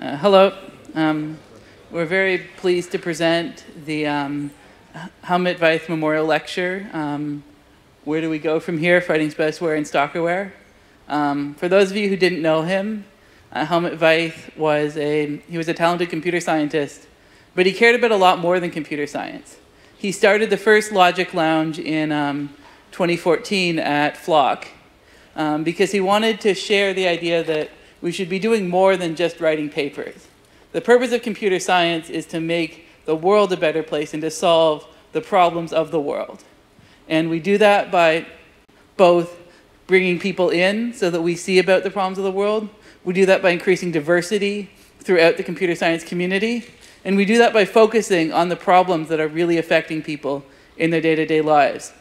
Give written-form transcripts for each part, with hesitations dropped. Hello. We're very pleased to present the Helmut Veith Memorial Lecture, Where Do We Go From Here? Fighting Spyware and Stalkerware. For those of you who didn't know him, Helmut Veith was a talented computer scientist, but he cared about a lot more than computer science. He started the first Logic Lounge in 2014 at Flock because he wanted to share the idea that we should be doing more than just writing papers. The purpose of computer science is to make the world a better place and to solve the problems of the world. And we do that by both bringing people in so that we see about the problems of the world. We do that by increasing diversity throughout the computer science community. And we do that by focusing on the problems that are really affecting people in their day-to-day lives,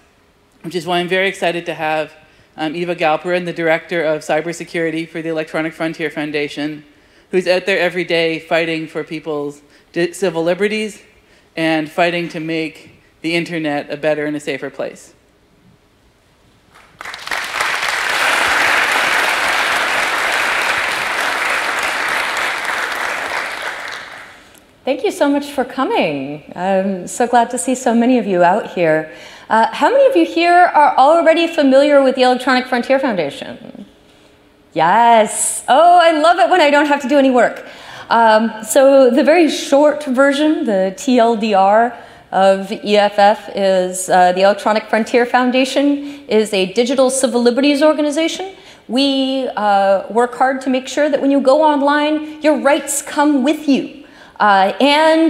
which is why I'm very excited to have Eva Galperin, the Director of Cybersecurity for the Electronic Frontier Foundation, who's out there every day fighting for people's civil liberties and fighting to make the internet a better and a safer place. Thank you so much for coming. I'm so glad to see so many of you out here. How many of you here are already familiar with the Electronic Frontier Foundation? Yes. Oh, I love it when I don't have to do any work. So the very short version, the TLDR of EFF is the Electronic Frontier Foundation is a digital civil liberties organization. We work hard to make sure that when you go online, your rights come with you. In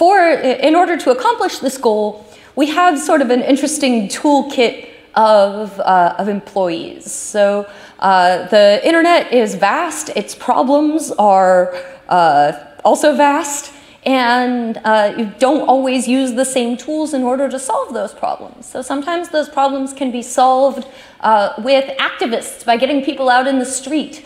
order to accomplish this goal, we have sort of an interesting toolkit of employees. So the internet is vast, its problems are also vast, and you don't always use the same tools in order to solve those problems. So sometimes those problems can be solved with activists, by getting people out in the street,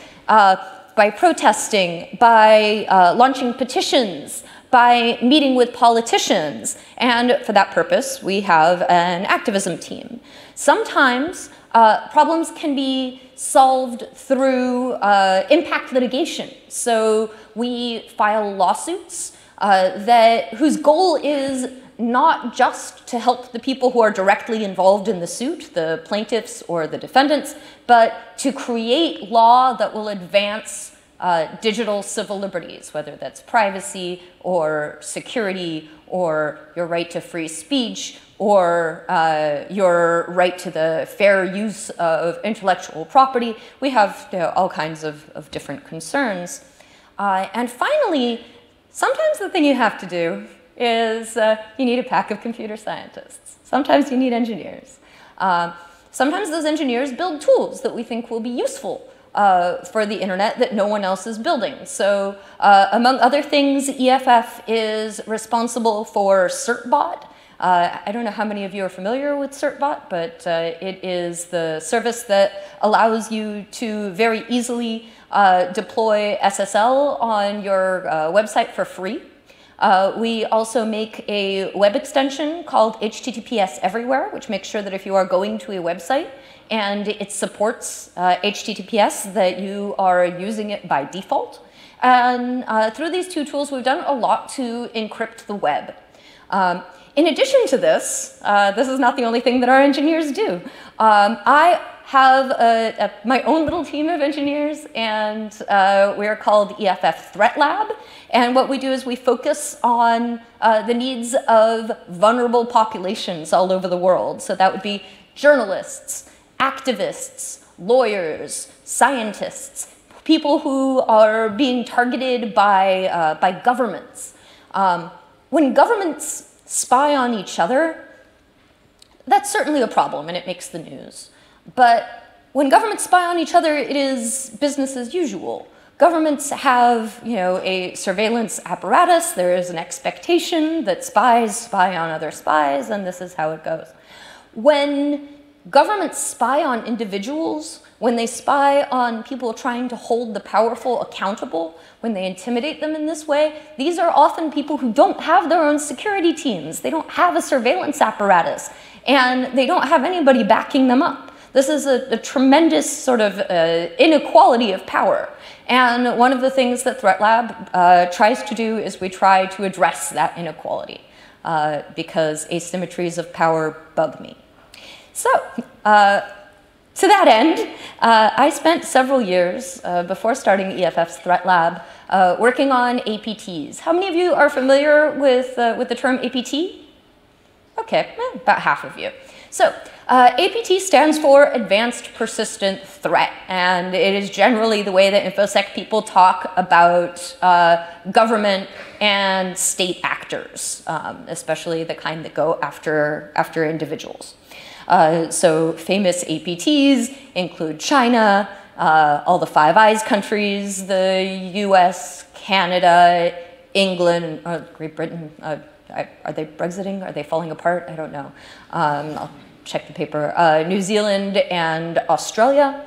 by protesting, by launching petitions, by meeting with politicians. And for that purpose, we have an activism team. Sometimes problems can be solved through impact litigation. So we file lawsuits whose goal is not just to help the people who are directly involved in the suit, the plaintiffs or the defendants, but to create law that will advance digital civil liberties, whether that's privacy or security or your right to free speech or your right to the fair use of intellectual property. We have all kinds of different concerns. And finally, sometimes the thing you have to do is you need a pack of computer scientists. Sometimes you need engineers. Sometimes those engineers build tools that we think will be useful for the internet that no one else is building. So among other things, EFF is responsible for Certbot. I don't know how many of you are familiar with Certbot, but it is the service that allows you to very easily deploy SSL on your website for free. We also make a web extension called HTTPS Everywhere, which makes sure that if you are going to a website and it supports HTTPS, that you are using it by default. And through these two tools, we've done a lot to encrypt the web. In addition to this, this is not the only thing that our engineers do. I have my own little team of engineers, and we are called EFF Threat Lab. And what we do is we focus on the needs of vulnerable populations all over the world. So that would be journalists, activists, lawyers, scientists, people who are being targeted by governments. When governments spy on each other, that's certainly a problem, and it makes the news. But when governments spy on each other, it is business as usual. Governments have, a surveillance apparatus. There is an expectation that spies spy on other spies, and this is how it goes. When Governments spy on individuals, when they spy on people trying to hold the powerful accountable, when they intimidate them in this way. These are often people who don't have their own security teams. They don't have a surveillance apparatus, and they don't have anybody backing them up. This is a tremendous sort of inequality of power. And one of the things that Threat Lab tries to do is we try to address that inequality because asymmetries of power bug me. So, to that end, I spent several years before starting EFF's Threat Lab working on APTs. How many of you are familiar with the term APT? Okay, about half of you. So, APT stands for Advanced Persistent Threat, and it is generally the way that InfoSec people talk about government and state actors, especially the kind that go after individuals. So famous APTs include China, all the Five Eyes countries, the US, Canada, England, Great Britain. Are they Brexiting? Are they falling apart? I don't know. I'll check the paper. New Zealand and Australia.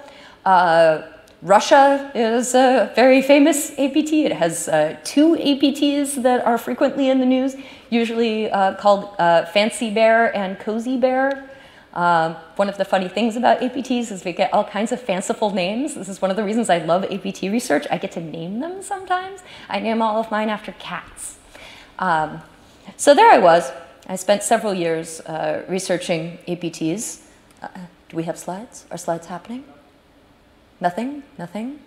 Russia is a very famous APT. It has two APTs that are frequently in the news, usually called Fancy Bear and Cozy Bear. One of the funny things about APTs is we get all kinds of fanciful names. This is one of the reasons I love APT research. I get to name them sometimes. I name all of mine after cats. So there I was. I spent several years researching APTs. Do we have slides? Are slides happening? Nothing? Nothing?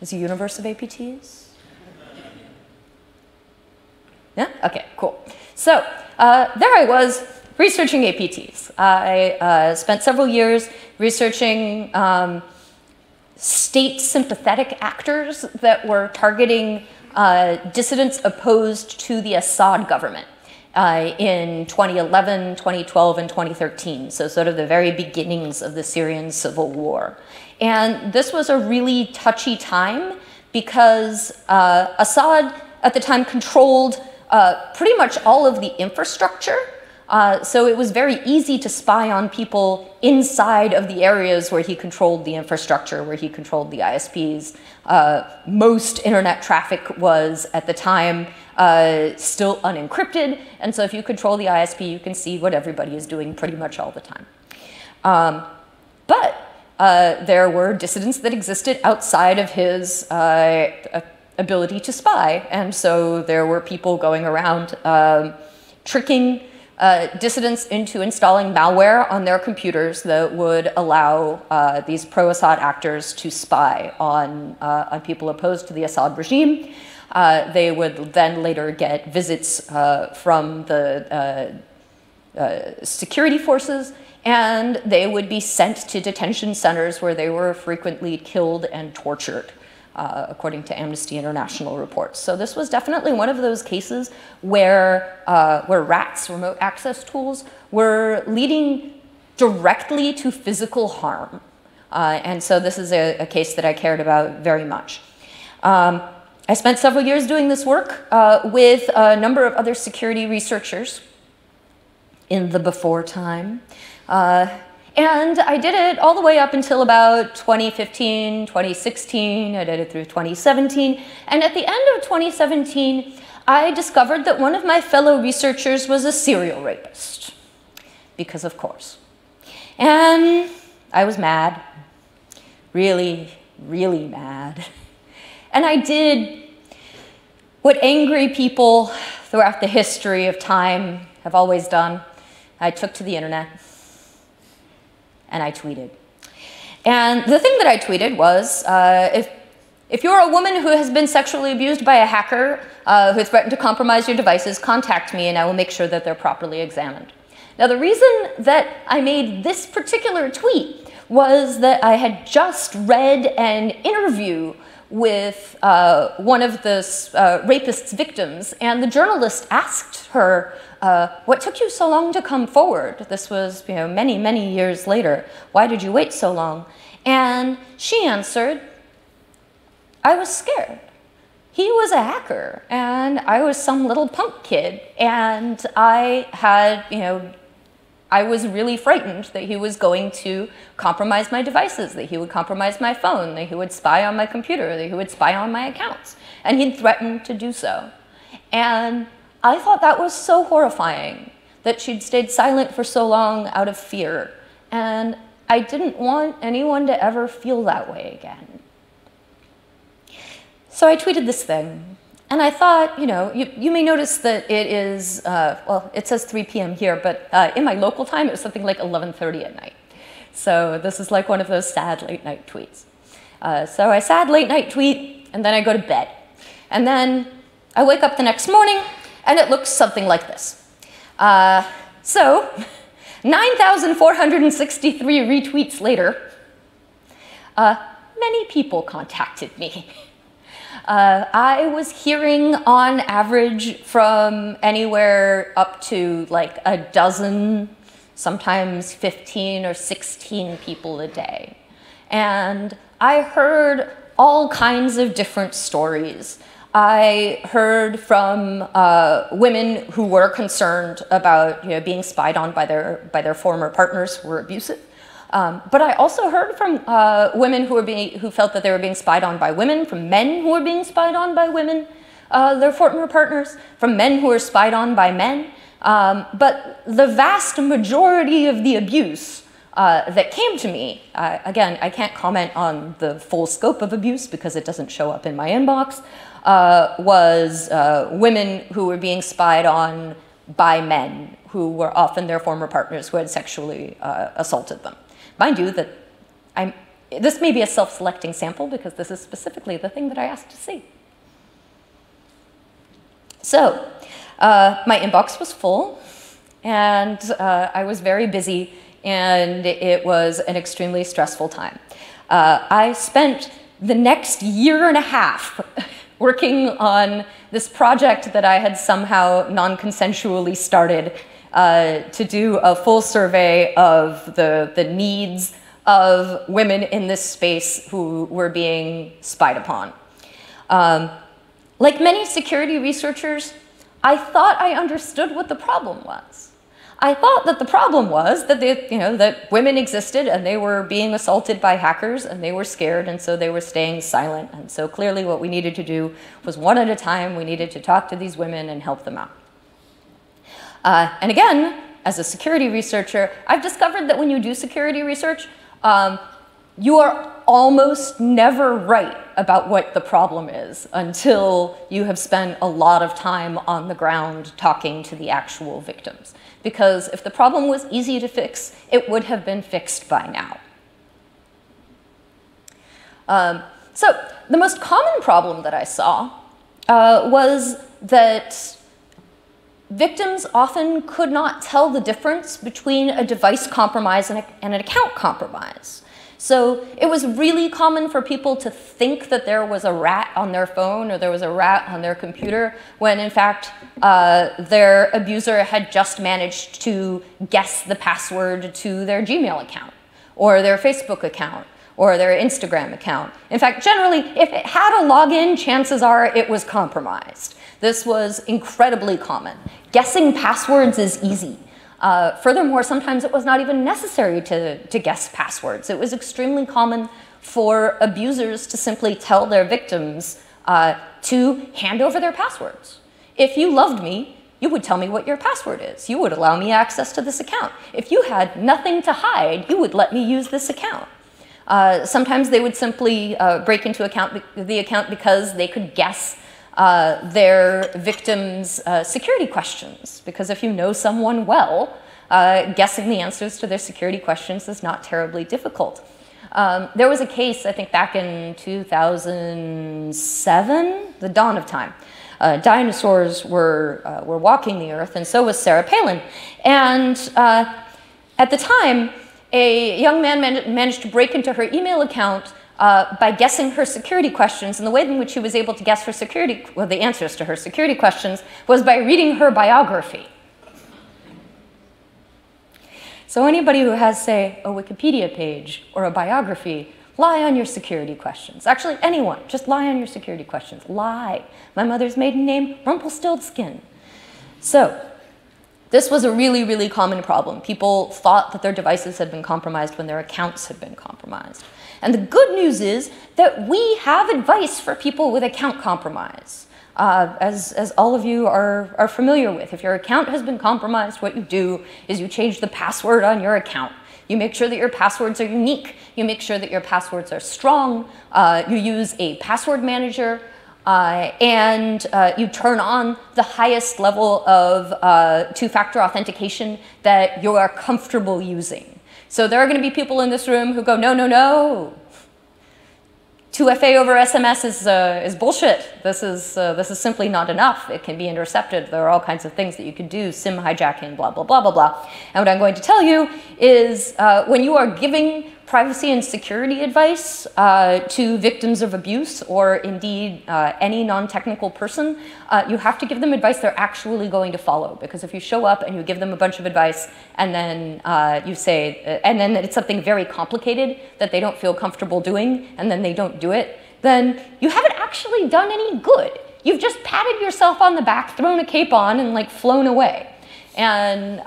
Is a universe of APTs? Yeah? Okay, cool. So there I was, researching APTs. I spent several years researching state sympathetic actors that were targeting dissidents opposed to the Assad government in 2011, 2012, and 2013, so sort of the very beginnings of the Syrian civil war. And this was a really touchy time because Assad at the time controlled pretty much all of the infrastructure. So it was very easy to spy on people inside of the areas where he controlled the infrastructure, where he controlled the ISPs. Most internet traffic was, at the time, still unencrypted. And so if you control the ISP, you can see what everybody is doing pretty much all the time. But there were dissidents that existed outside of his ability to spy. And so there were people going around tricking dissidents into installing malware on their computers that would allow these pro-Assad actors to spy on people opposed to the Assad regime. They would then later get visits from the security forces, and they would be sent to detention centers where they were frequently killed and tortured, according to Amnesty International reports. So this was definitely one of those cases where RATs, remote access tools, were leading directly to physical harm. And so this is a case that I cared about very much. I spent several years doing this work with a number of other security researchers in the before time. And I did it all the way up until about 2015, 2016. I did it through 2017. And at the end of 2017, I discovered that one of my fellow researchers was a serial rapist, because of course. And I was mad, really, really mad. And I did what angry people throughout the history of time have always done. I took to the internet. And I tweeted. And the thing that I tweeted was, if you're a woman who has been sexually abused by a hacker who threatened to compromise your devices, contact me and I will make sure that they're properly examined. Now, the reason that I made this particular tweet was that I had just read an interview with one of the rapist's victims, and the journalist asked her, what took you so long to come forward? This was, you know, many, many years later. Why did you wait so long? And she answered, I was scared. He was a hacker, and I was some little punk kid, and I had, you know, I was really frightened that he was going to compromise my devices, that he would compromise my phone, that he would spy on my computer, that he would spy on my accounts. And he threatened to do so. And I thought that was so horrifying that she'd stayed silent for so long out of fear. And I didn't want anyone to ever feel that way again. So I tweeted this thing. And I thought, you know, you may notice that it is, well, it says 3 p.m. here, but in my local time, it was something like 11:30 at night. So this is like one of those sad late night tweets. So I sad late night tweet, and then I go to bed. And then I wake up the next morning, and it looks something like this. So 9,463 retweets later, many people contacted me. I was hearing on average from anywhere up to like a dozen, sometimes 15 or 16 people a day. And I heard all kinds of different stories. I heard from women who were concerned about, you know, being spied on by their former partners who were abusive. But I also heard from women who felt that they were being spied on by women, from men who were being spied on by women, their former partners, from men who were spied on by men. But the vast majority of the abuse that came to me, again, I can't comment on the full scope of abuse because it doesn't show up in my inbox, was women who were being spied on by men who were often their former partners who had sexually assaulted them. Mind you, that this may be a self-selecting sample because this is specifically the thing that I asked to see. So my inbox was full, and I was very busy, and it was an extremely stressful time. I spent the next year and a half working on this project that I had somehow non-consensually started to do a full survey of the needs of women in this space who were being spied upon. Like many security researchers, I thought I understood what the problem was. I thought that the problem was that that women existed and they were being assaulted by hackers and they were scared and so they were staying silent. And so clearly what we needed to do was one at a time, we needed to talk to these women and help them out. And again, as a security researcher, I've discovered that when you do security research, you are almost never right about what the problem is until you have spent a lot of time on the ground talking to the actual victims. Because if the problem was easy to fix, it would have been fixed by now. So the most common problem that I saw was that victims often could not tell the difference between a device compromise and an account compromise. So it was really common for people to think that there was a rat on their phone or there was a rat on their computer when, in fact, their abuser had just managed to guess the password to their Gmail account or their Facebook account or their Instagram account. In fact, generally, if it had a login, chances are it was compromised. This was incredibly common. Guessing passwords is easy. Furthermore, sometimes it was not even necessary to guess passwords. It was extremely common for abusers to simply tell their victims to hand over their passwords. If you loved me, you would tell me what your password is. You would allow me access to this account. If you had nothing to hide, you would let me use this account. Sometimes they would simply break into the account because they could guess their victims' security questions. Because if you know someone well, guessing the answers to their security questions is not terribly difficult. There was a case, I think back in 2007, the dawn of time. Dinosaurs were walking the earth, and so was Sarah Palin. And at the time, a young man managed to break into her email account by guessing her security questions, and the way in which she was able to guess her security, well, the answers to her security questions, was by reading her biography. So anybody who has, say, a Wikipedia page or a biography, lie on your security questions. Actually, anyone, just lie on your security questions. Lie. My mother's maiden name, Rumpelstiltskin. So This was a really, really common problem. People thought that their devices had been compromised when their accounts had been compromised. And the good news is that we have advice for people with account compromise. As all of you are familiar with, if your account has been compromised, what you do is you change the password on your account. You make sure that your passwords are unique. You make sure that your passwords are strong. You use a password manager. And you turn on the highest level of two-factor authentication that you are comfortable using. So there are going to be people in this room who go, no, no, no. 2FA over SMS is bullshit. This is simply not enough. It can be intercepted. There are all kinds of things that you could do, SIM hijacking, blah, blah, blah, blah, blah. And what I'm going to tell you is when you are giving privacy and security advice to victims of abuse or indeed any non-technical person, you have to give them advice they're actually going to follow. Because if you show up and you give them a bunch of advice and then you say, and then it's something very complicated that they don't feel comfortable doing and then they don't do it, then you haven't actually done any good. You've just patted yourself on the back, thrown a cape on and like flown away. And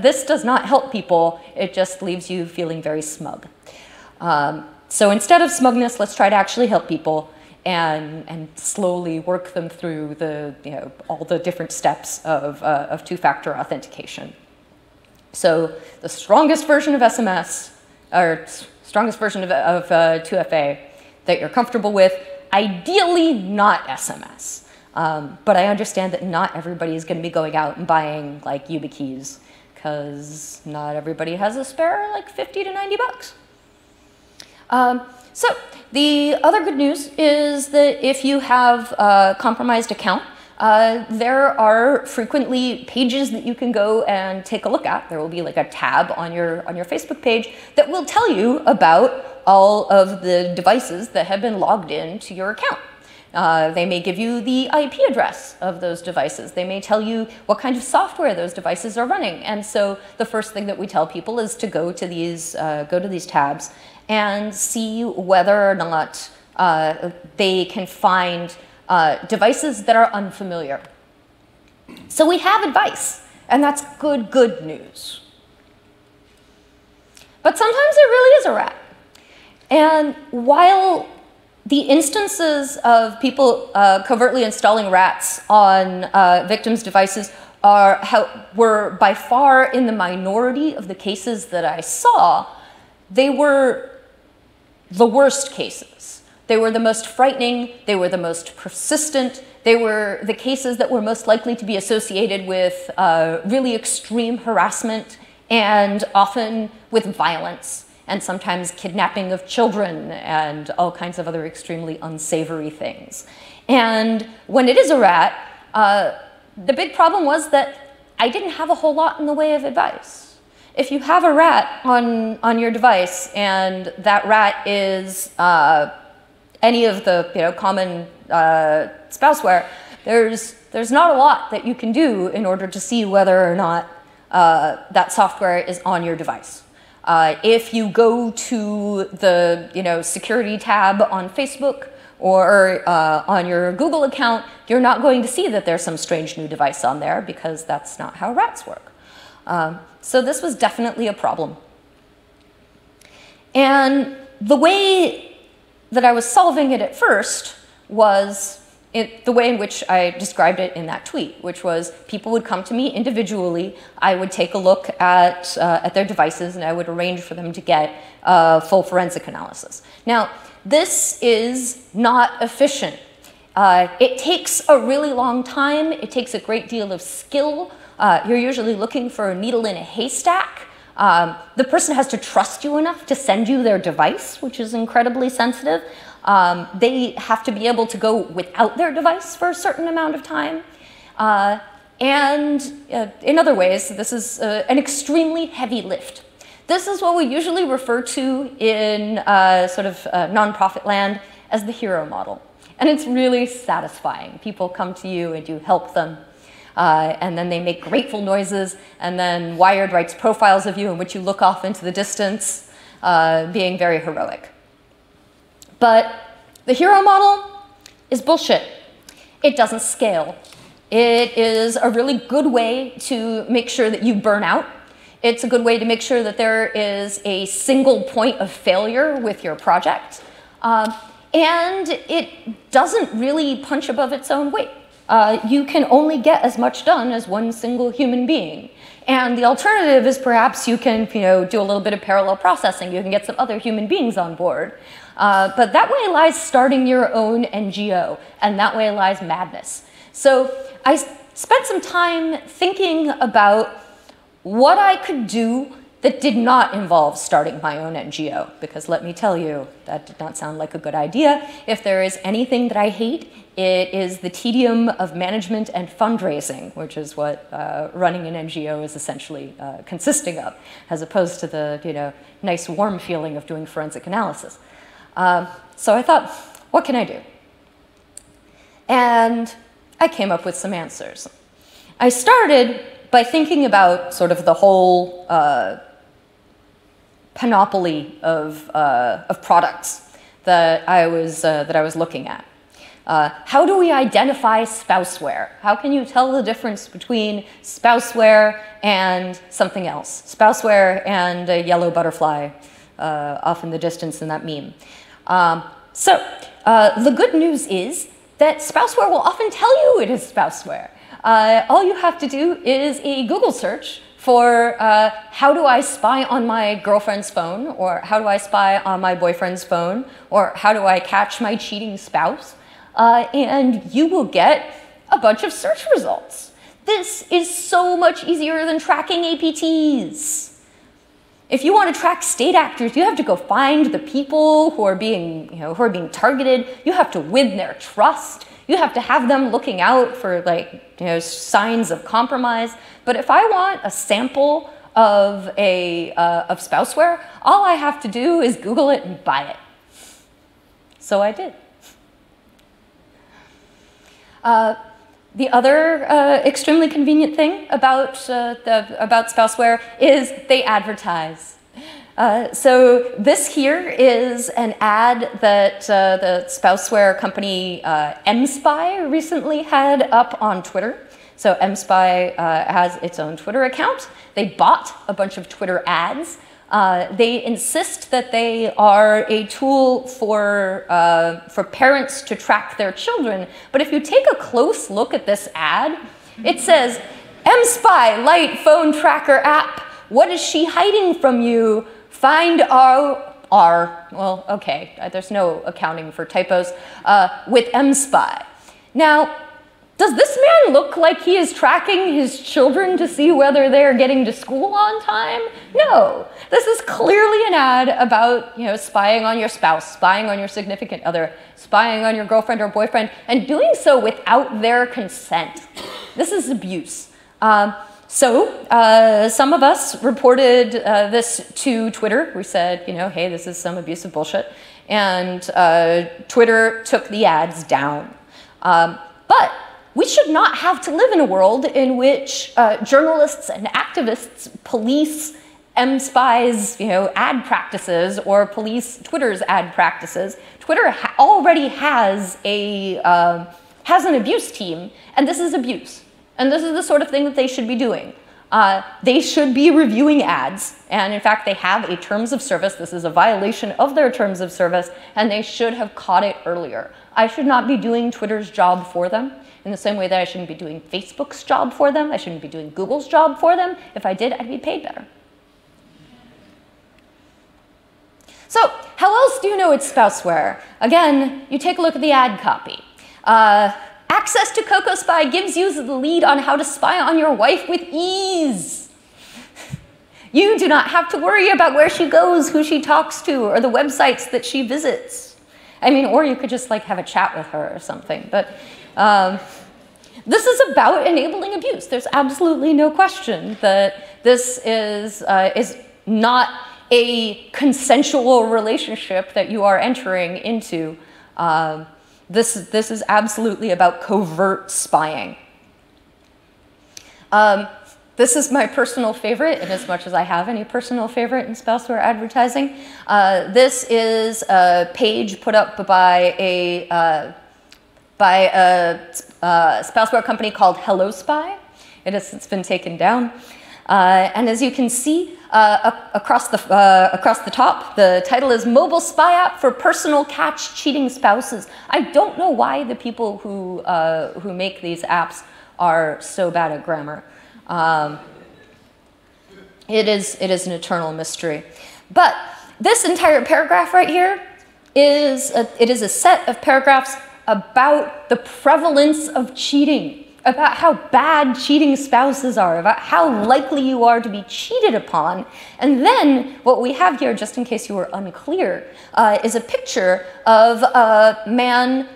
this does not help people, it just leaves you feeling very smug. So instead of smugness, let's try to actually help people and slowly work them through the, you know, all the different steps of two-factor authentication. So the strongest version of SMS, or strongest version of 2FA that you're comfortable with, ideally not SMS. But I understand that not everybody is going to be going out and buying like YubiKeys because not everybody has a spare like 50 to 90 bucks. So the other good news is that if you have a compromised account, there are frequently pages that you can go and take a look at. There will be like a tab on your Facebook page that will tell you about all of the devices that have been logged into your account. They may give you the IP address of those devices. They may tell you what kind of software those devices are running. And so the first thing that we tell people is to go to these tabs and see whether or not they can find devices that are unfamiliar. So we have advice, and that's good news. But sometimes it really is a rat. And while the instances of people covertly installing rats on victims' devices were by far in the minority of the cases that I saw. They were the worst cases. They were the most frightening. They were the most persistent. They were the cases that were most likely to be associated with really extreme harassment and often with violence, and sometimes kidnapping of children and all kinds of other extremely unsavory things. And when it is a rat, the big problem was that I didn't have a whole lot in the way of advice. If you have a rat on your device and that rat is any of the common spouseware, there's not a lot that you can do in order to see whether or not that software is on your device. If you go to the security tab on Facebook or on your Google account, you're not going to see that there's some strange new device on there because that's not how rats work. So this was definitely a problem. And the way that I was solving it at first was the way in which I described it in that tweet, which was people would come to me individually, I would take a look at their devices, and I would arrange for them to get full forensic analysis. Now, this is not efficient. It takes a really long time. It takes a great deal of skill. You're usually looking for a needle in a haystack. The person has to trust you enough to send you their device, which is incredibly sensitive. They have to be able to go without their device for a certain amount of time. And in other ways, this is an extremely heavy lift. This is what we usually refer to in sort of nonprofit land as the hero model. And it's really satisfying. People come to you and you help them. And then they make grateful noises. And then Wired writes profiles of you in which you look off into the distance, being very heroic. But the hero model is bullshit. It doesn't scale. It is a really good way to make sure that you burn out. It's a good way to make sure that there is a single point of failure with your project. And it doesn't really punch above its own weight. You can only get as much done as one single human being. And the alternative is perhaps you can do a little bit of parallel processing. You can get some other human beings on board. But that way lies starting your own NGO, and that way lies madness. So I spent some time thinking about what I could do that did not involve starting my own NGO, because let me tell you, that did not sound like a good idea. If there is anything that I hate, it is the tedium of management and fundraising, which is what running an NGO is essentially consisting of, as opposed to the nice warm feeling of doing forensic analysis. So I thought, what can I do? And I came up with some answers. I started by thinking about sort of the whole panoply of products that I was looking at. How do we identify spouseware? How can you tell the difference between spouseware and something else? Spouseware and a yellow butterfly off in the distance in that meme. The good news is that spouseware will often tell you it is spouseware. All you have to do is a Google search for how do I spy on my girlfriend's phone, or how do I spy on my boyfriend's phone, or how do I catch my cheating spouse, and you will get a bunch of search results. This is so much easier than tracking APTs. If you want to track state actors, you have to go find the people who are being, who are being targeted. You have to win their trust. You have to have them looking out for signs of compromise. But if I want a sample of spouseware, all I have to do is Google it and buy it. So I did. The other extremely convenient thing about spouseware is they advertise. So this here is an ad that the spouseware company mSpy recently had up on Twitter. So mSpy has its own Twitter account. They bought a bunch of Twitter ads. They insist that they are a tool for parents to track their children. But if you take a close look at this ad, it says, mSpy Lite Phone Tracker App. What is she hiding from you? Find our, well, okay, there's no accounting for typos, with mSpy. Now, does this man look like he is tracking his children to see whether they're getting to school on time? No, this is clearly an ad about spying on your spouse, spying on your significant other, spying on your girlfriend or boyfriend, and doing so without their consent. This is abuse. So some of us reported this to Twitter. We said, hey, this is some abusive bullshit. And Twitter took the ads down. But we should not have to live in a world in which journalists and activists police mSpy's ad practices or police Twitter's ad practices. Twitter already has an abuse team, and this is abuse. And this is the sort of thing that they should be doing. They should be reviewing ads. And in fact, they have a terms of service. This is a violation of their terms of service, and they should have caught it earlier. I should not be doing Twitter's job for them in the same way that I shouldn't be doing Facebook's job for them. I shouldn't be doing Google's job for them. If I did, I'd be paid better. So how else do you know it's spouseware? Again, you take a look at the ad copy. Access to CocoSpy gives you the lead on how to spy on your wife with ease. You do not have to worry about where she goes, who she talks to, or the websites that she visits. I mean, or you could just have a chat with her or something. But this is about enabling abuse. There's absolutely no question that this is not a consensual relationship that you are entering into. This is absolutely about covert spying. This is my personal favorite, in as much as I have any personal favorite in spouseware advertising. This is a page put up by a by a spouseware company called Hello Spy. It's been taken down. And as you can see across the top, the title is Mobile Spy App for Personal Catch Cheating Spouses. I don't know why the people who make these apps are so bad at grammar. It is an eternal mystery. But this entire paragraph right here is a set of paragraphs about the prevalence of cheating, about how bad cheating spouses are, about how likely you are to be cheated upon. And then what we have here, just in case you were unclear, is a picture of a man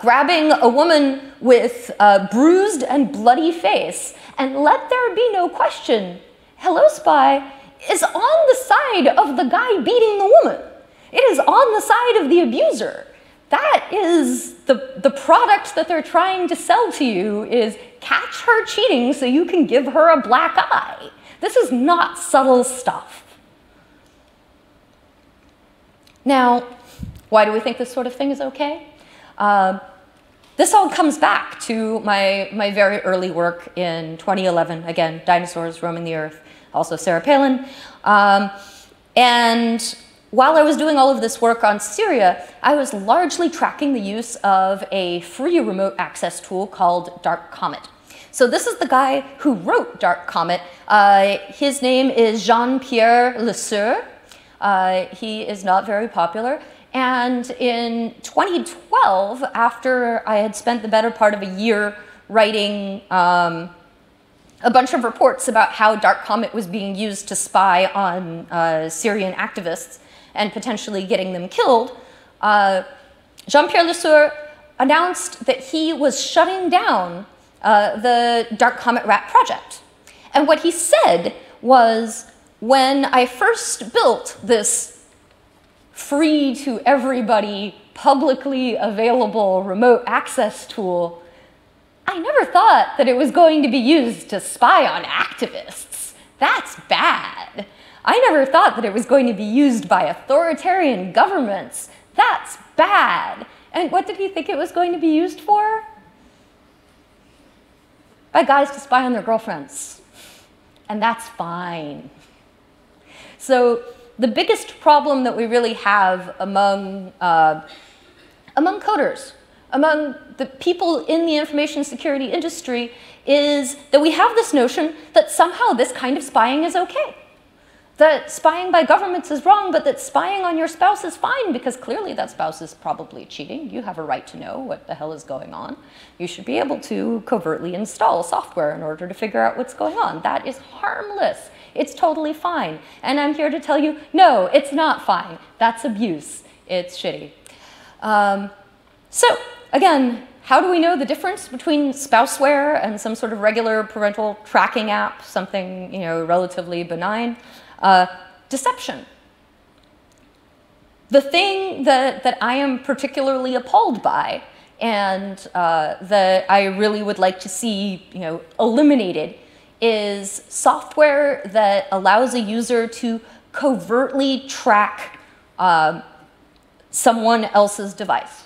grabbing a woman with a bruised and bloody face. And let there be no question, Hello Spy is on the side of the guy beating the woman. It is on the side of the abuser. That is the product that they're trying to sell to you, is catch her cheating so you can give her a black eye. This is not subtle stuff. Now, why do we think this sort of thing is okay? This all comes back to my very early work in 2011. Again, dinosaurs roaming the earth, also Sarah Palin. And while I was doing all of this work on Syria, I was largely tracking the use of a free remote access tool called Dark Comet. So this is the guy who wrote Dark Comet. His name is Jean-Pierre Lesseur. He is not very popular. And in 2012, after I had spent the better part of a year writing a bunch of reports about how Dark Comet was being used to spy on Syrian activists, and potentially getting them killed, Jean-Pierre Lesseur announced that he was shutting down the Dark Comet Rat project. And what he said was, when I first built this free to everybody, publicly available remote access tool, I never thought that it was going to be used to spy on activists. That's bad. I never thought that it was going to be used by authoritarian governments. That's bad. And what did he think it was going to be used for? By guys to spy on their girlfriends. And that's fine. So the biggest problem that we really have among coders, among the people in the information security industry, is that we have this notion that somehow this kind of spying is okay. That spying by governments is wrong, but that spying on your spouse is fine, because clearly that spouse is probably cheating. You have a right to know what the hell is going on. You should be able to covertly install software in order to figure out what's going on. That is harmless. It's totally fine. And I'm here to tell you, no, it's not fine. That's abuse. It's shitty. So again, how do we know the difference between spouseware and some sort of regular parental tracking app, something, you know, relatively benign? Deception. The thing that I am particularly appalled by, and that I really would like to see, you know, eliminated, is software that allows a user to covertly track someone else's device.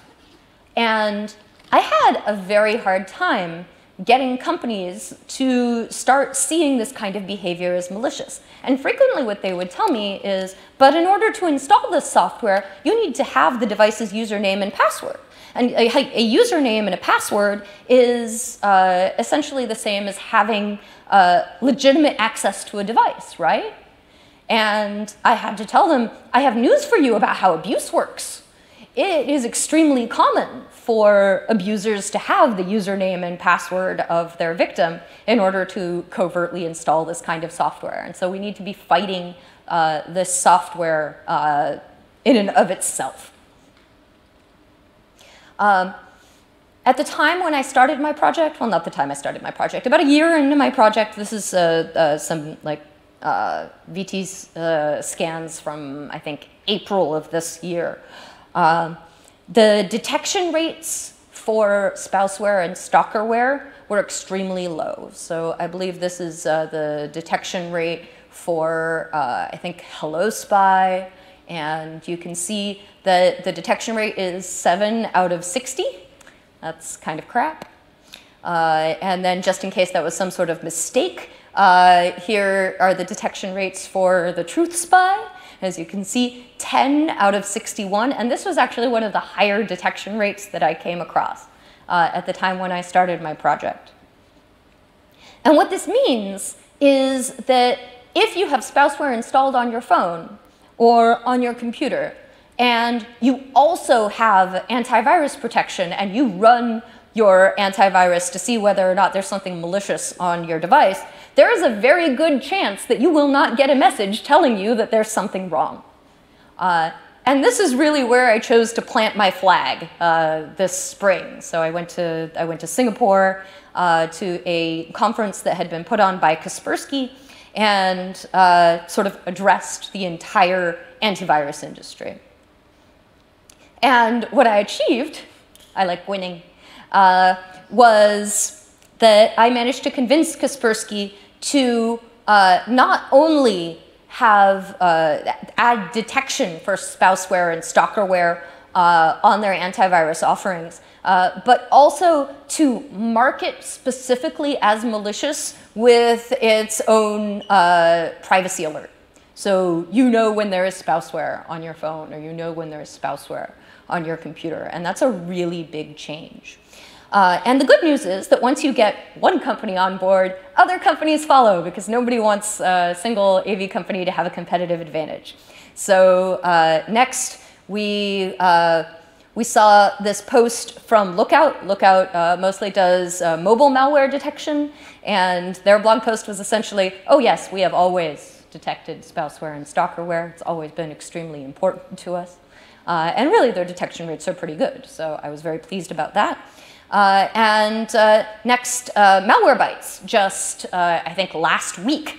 And I had a very hard time getting companies to start seeing this kind of behavior as malicious. And frequently what they would tell me is, but in order to install this software, you need to have the device's username and password. And a username and a password is essentially the same as having legitimate access to a device, right? And I had to tell them, I have news for you about how abuse works. It is extremely common for abusers to have the username and password of their victim in order to covertly install this kind of software. And so we need to be fighting this software in and of itself. At the time when I started my project, well, not the time I started my project, about a year into my project, this is some like VT scans from, I think, April of this year. The detection rates for spouseware and stalkerware were extremely low. So I believe this is the detection rate for, I think, Hello Spy. And you can see that the detection rate is 7 out of 60. That's kind of crap. And then just in case that was some sort of mistake, here are the detection rates for the Truth Spy. As you can see, 10 out of 61. And this was actually one of the higher detection rates that I came across at the time when I started my project. And what this means is that if you have spouseware installed on your phone or on your computer, and you also have antivirus protection, and you run your antivirus to see whether or not there's something malicious on your device, there is a very good chance that you will not get a message telling you that there's something wrong. And this is really where I chose to plant my flag this spring. So I went to Singapore to a conference that had been put on by Kaspersky and sort of addressed the entire antivirus industry. And what I achieved, I like winning, was that I managed to convince Kaspersky to not only have add detection for spouseware and stalkerware on their antivirus offerings, but also to mark it specifically as malicious with its own privacy alert. So you know when there is spouseware on your phone, or you know when there is spouseware on your computer, and that's a really big change. And the good news is that once you get one company on board, other companies follow, because nobody wants a single AV company to have a competitive advantage. So next, we saw this post from Lookout. Lookout mostly does mobile malware detection, and their blog post was essentially, oh yes, we have always detected spouseware and stalkerware. It's always been extremely important to us. And really, their detection rates are pretty good, so I was very pleased about that. Next, Malwarebytes just, I think last week,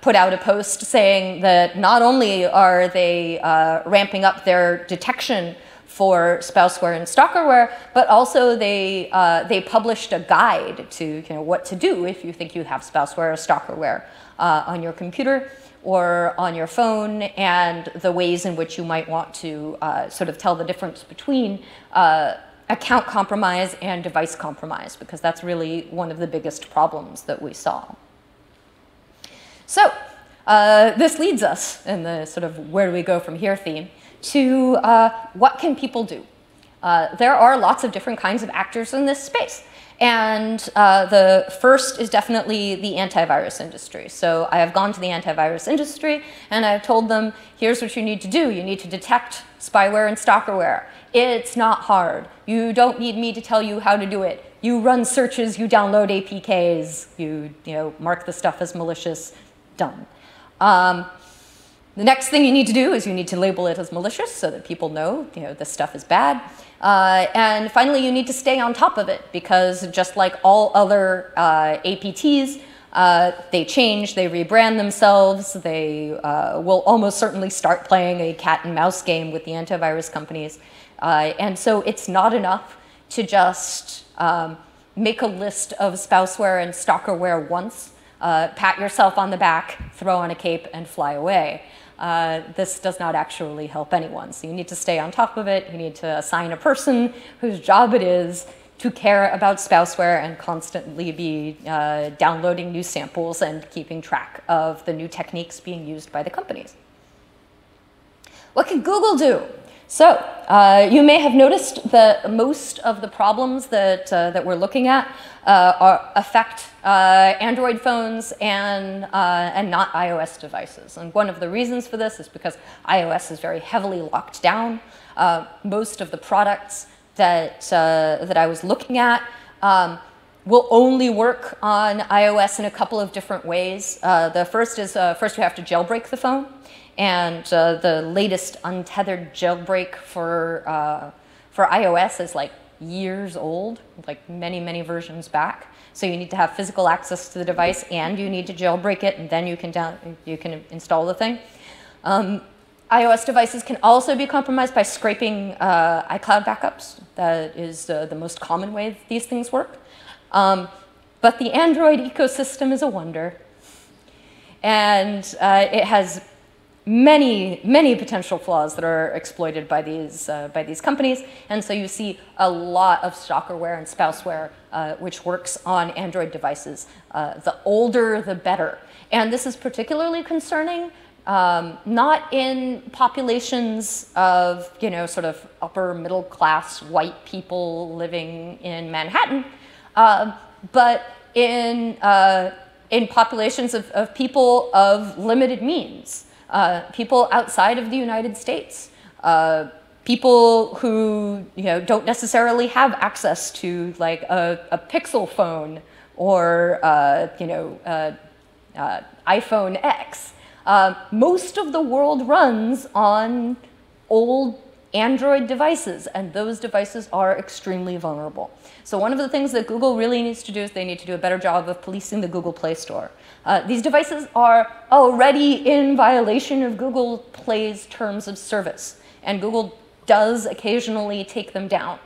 put out a post saying that not only are they ramping up their detection for spouseware and stalkerware, but also they published a guide to what to do if you think you have spouseware or stalkerware on your computer or on your phone, and the ways in which you might want to sort of tell the difference between account compromise and device compromise, because that's really one of the biggest problems that we saw. So this leads us, in the sort of where do we go from here theme, to what can people do? There are lots of different kinds of actors in this space. And the first is definitely the antivirus industry. So I have gone to the antivirus industry and I've told them, here's what you need to do. You need to detect spyware and stalkerware. It's not hard. You don't need me to tell you how to do it. You run searches, you download APKs, you mark the stuff as malicious, done. The next thing you need to do is you need to label it as malicious so that people know, this stuff is bad. And finally, you need to stay on top of it, because just like all other APTs, they change, they rebrand themselves, they will almost certainly start playing a cat and mouse game with the antivirus companies. And so it's not enough to just make a list of spouseware and stalkerware once, pat yourself on the back, throw on a cape, and fly away. This does not actually help anyone. So you need to stay on top of it. You need to assign a person whose job it is to care about spouseware and constantly be downloading new samples and keeping track of the new techniques being used by the companies. What can Google do? So you may have noticed that most of the problems that, that we're looking at affect Android phones and not iOS devices. And one of the reasons for this is because iOS is very heavily locked down. Most of the products that, that I was looking at will only work on iOS in a couple of different ways. The first is, first you have to jailbreak the phone. And the latest untethered jailbreak for iOS is like years old, like many, many versions back. So you need to have physical access to the device, and you need to jailbreak it, and then you can install the thing. iOS devices can also be compromised by scraping iCloud backups. That is the most common way that these things work. But the Android ecosystem is a wonder, and it has many potential flaws that are exploited by these companies. And so you see a lot of stalkerware and spouseware, which works on Android devices. The older, the better. And this is particularly concerning, not in populations of, you know, sort of upper middle class white people living in Manhattan, but in populations of people of limited means. People outside of the United States, people who, you know, don't necessarily have access to like a Pixel phone or you know, iPhone X. Most of the world runs on old Android devices, and those devices are extremely vulnerable. So one of the things that Google really needs to do is they need to do a better job of policing the Google Play Store. These devices are already in violation of Google Play's terms of service, and Google does occasionally take them down,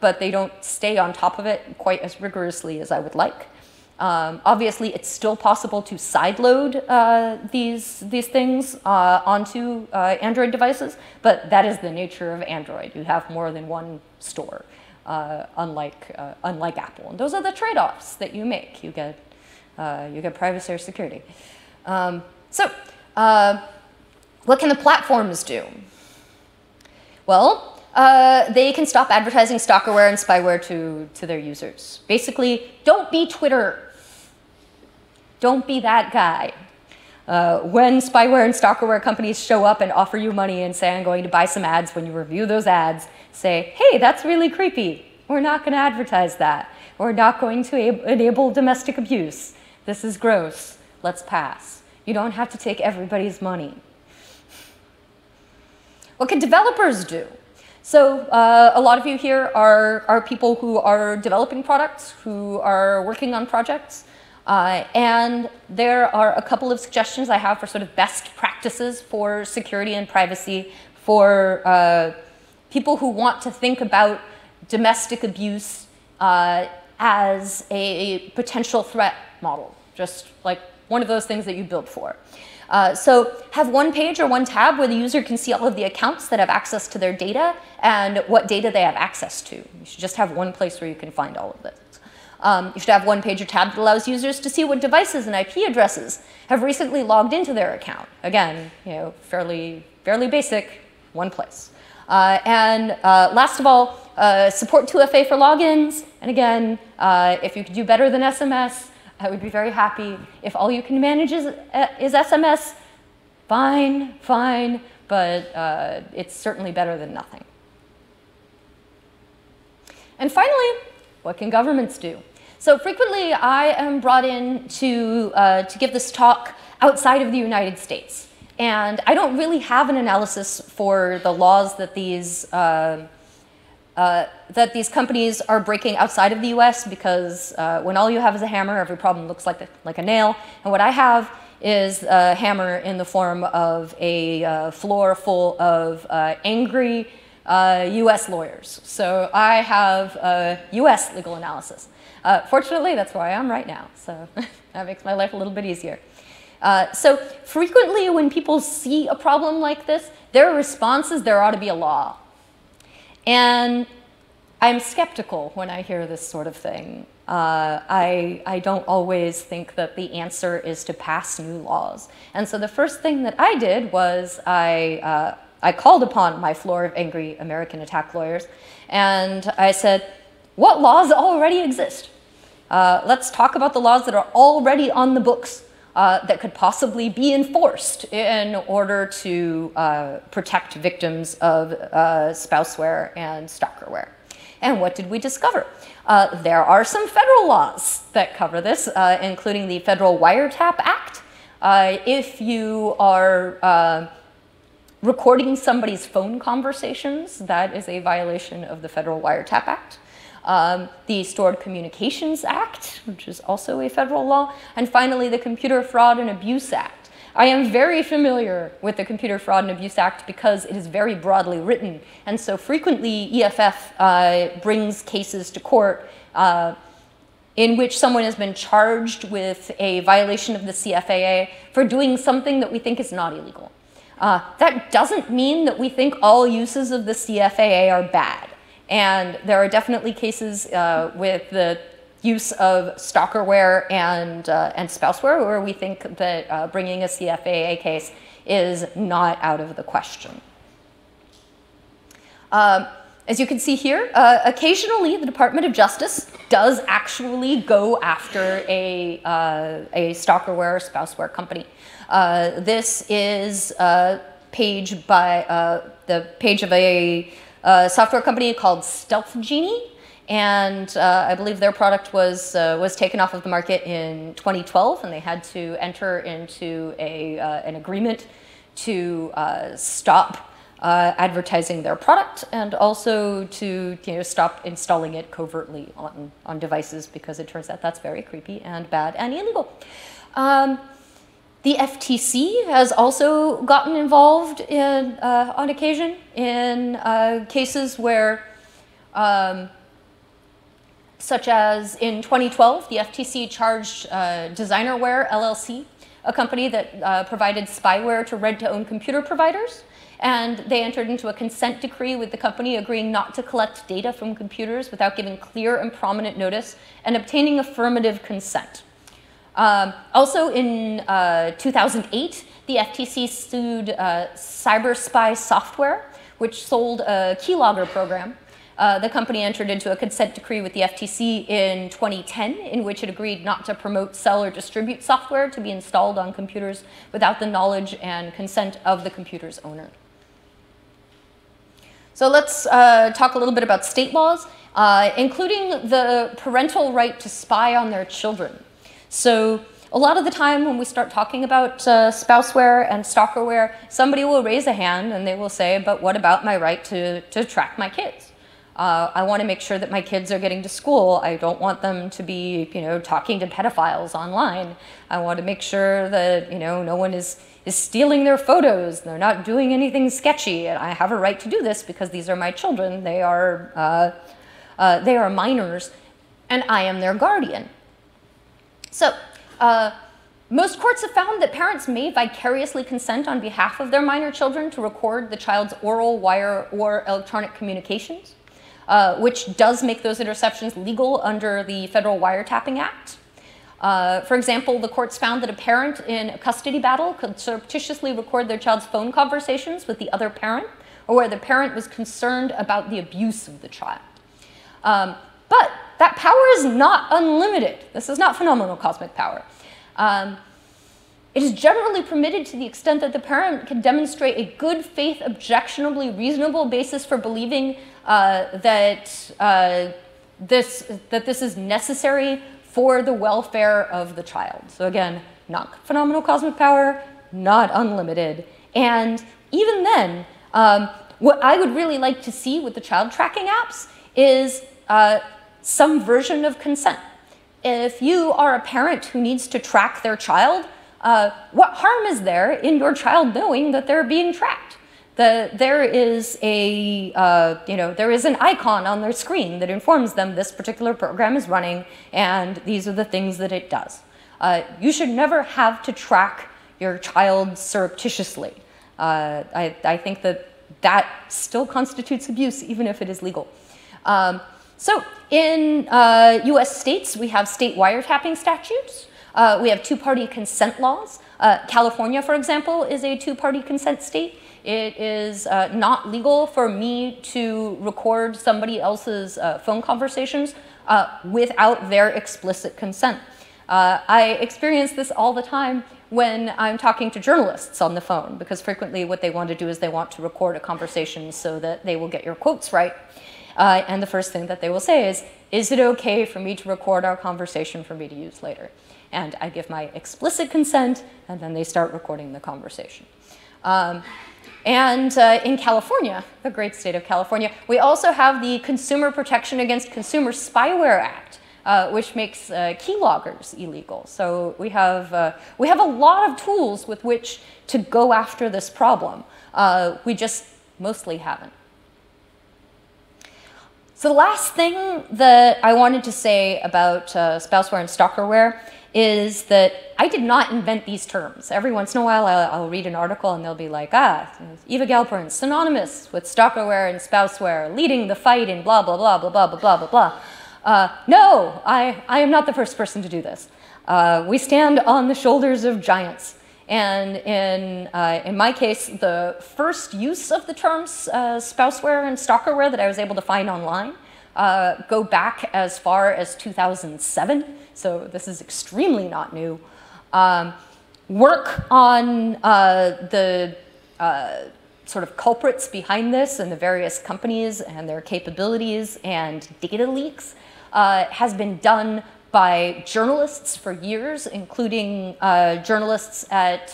but they don't stay on top of it quite as rigorously as I would like. Obviously, it's still possible to sideload these things onto Android devices, but that is the nature of Android. You have more than one store, unlike Apple. And those are the trade-offs that you make. You get privacy or security. What can the platforms do? Well, they can stop advertising stalkerware and spyware to their users. Basically, don't be Twitter. Don't be that guy. When spyware and stalkerware companies show up and offer you money and say, I'm going to buy some ads, when you review those ads, say, hey, that's really creepy. We're not going to advertise that. We're not going to enable domestic abuse. This is gross. Let's pass. You don't have to take everybody's money. What can developers do? So a lot of you here are people who are developing products, who are working on projects. And there are a couple of suggestions I have for sort of best practices for security and privacy for people who want to think about domestic abuse as a potential threat model, just like one of those things that you build for. So have one page or one tab where the user can see all of the accounts that have access to their data and what data they have access to. You should just have one place where you can find all of this. You should have one page or tab that allows users to see what devices and IP addresses have recently logged into their account. Again, you know, fairly basic, one place. Last of all, support 2FA for logins. And again, if you could do better than SMS, I would be very happy. If all you can manage is SMS, fine, but it's certainly better than nothing. And finally, what can governments do? So frequently, I am brought in to give this talk outside of the United States, and I don't really have an analysis for the laws that these companies are breaking outside of the US, because when all you have is a hammer, every problem looks like a nail. And what I have is a hammer in the form of a floor full of angry US lawyers. So I have a US legal analysis. Fortunately, that's where I am right now. So that makes my life a little bit easier. So frequently when people see a problem like this, their response is there ought to be a law. And I'm skeptical when I hear this sort of thing. I don't always think that the answer is to pass new laws. And so the first thing that I did was I called upon my floor of angry American attack lawyers, and I said, what laws already exist? Let's talk about the laws that are already on the books that could possibly be enforced in order to protect victims of spouseware and stalkerware. And what did we discover? There are some federal laws that cover this, including the Federal Wiretap Act. If you are recording somebody's phone conversations, that is a violation of the Federal Wiretap Act. The Stored Communications Act, which is also a federal law, and finally the Computer Fraud and Abuse Act. I am very familiar with the Computer Fraud and Abuse Act because it is very broadly written, and so frequently EFF brings cases to court in which someone has been charged with a violation of the CFAA for doing something that we think is not illegal. That doesn't mean that we think all uses of the CFAA are bad. And there are definitely cases with the use of stalkerware and spouseware where we think that bringing a CFAA case is not out of the question. As you can see here, occasionally the Department of Justice does actually go after a stalkerware or spouseware company. This is a page by the page of a software company called Stealth Genie, and I believe their product was taken off of the market in 2012, and they had to enter into an agreement to stop advertising their product and also to stop installing it covertly on devices, because it turns out that's very creepy and bad and illegal. The FTC has also gotten involved in, on occasion in cases where, such as in 2012, the FTC charged Designerware LLC, a company that provided spyware to rent-to-own computer providers, and they entered into a consent decree with the company agreeing not to collect data from computers without giving clear and prominent notice and obtaining affirmative consent. Also in 2008, the FTC sued Cyberspy Software, which sold a keylogger program. The company entered into a consent decree with the FTC in 2010, in which it agreed not to promote, sell, or distribute software to be installed on computers without the knowledge and consent of the computer's owner. So let's talk a little bit about state laws, including the parental right to spy on their children. So a lot of the time when we start talking about spouseware and stalkerware, somebody will raise a hand and they will say, but what about my right to track my kids? I want to make sure that my kids are getting to school. I don't want them to be talking to pedophiles online. I want to make sure that no one is stealing their photos. They're not doing anything sketchy, and I have a right to do this because these are my children. They are minors, and I am their guardian. So, most courts have found that parents may vicariously consent on behalf of their minor children to record the child's oral, wire, or electronic communications, which does make those interceptions legal under the Federal Wiretapping Act. For example, the courts found that a parent in a custody battle could surreptitiously record their child's phone conversations with the other parent, or where the parent was concerned about the abuse of the child. But that power is not unlimited. This is not phenomenal cosmic power. It is generally permitted to the extent that the parent can demonstrate a good faith, objectionably reasonable basis for believing that this is necessary for the welfare of the child. So again, not phenomenal cosmic power, not unlimited. And even then, what I would really like to see with the child tracking apps is some version of consent. If you are a parent who needs to track their child, what harm is there in your child knowing that they're being tracked? That there is a, there is an icon on their screen that informs them this particular program is running and these are the things that it does. You should never have to track your child surreptitiously. I think that still constitutes abuse, even if it is legal. So in US states, we have state wiretapping statutes. We have two-party consent laws. California, for example, is a two-party consent state. It is not legal for me to record somebody else's phone conversations without their explicit consent. I experience this all the time when I'm talking to journalists on the phone, because frequently what they want to do is they want to record a conversation so that they will get your quotes right. And the first thing that they will say is it okay for me to record our conversation for me to use later? And I give my explicit consent, and then they start recording the conversation. In California, the great state of California, we also have the Consumer Protection Against Consumer Spyware Act, which makes keyloggers illegal. So we have a lot of tools with which to go after this problem. We just mostly haven't. So the last thing that I wanted to say about spouseware and stalkerware is that I did not invent these terms. Every once in a while, I'll read an article and they'll be like, Eva Galperin, synonymous with stalkerware and spouseware, leading the fight in blah, blah, blah, blah, blah, blah, blah, blah. No, I am not the first person to do this. We stand on the shoulders of giants. And in my case, the first use of the terms spouseware and stalkerware that I was able to find online go back as far as 2007. So this is extremely not new. Work on the sort of culprits behind this and the various companies and their capabilities and data leaks has been done by journalists for years, including journalists at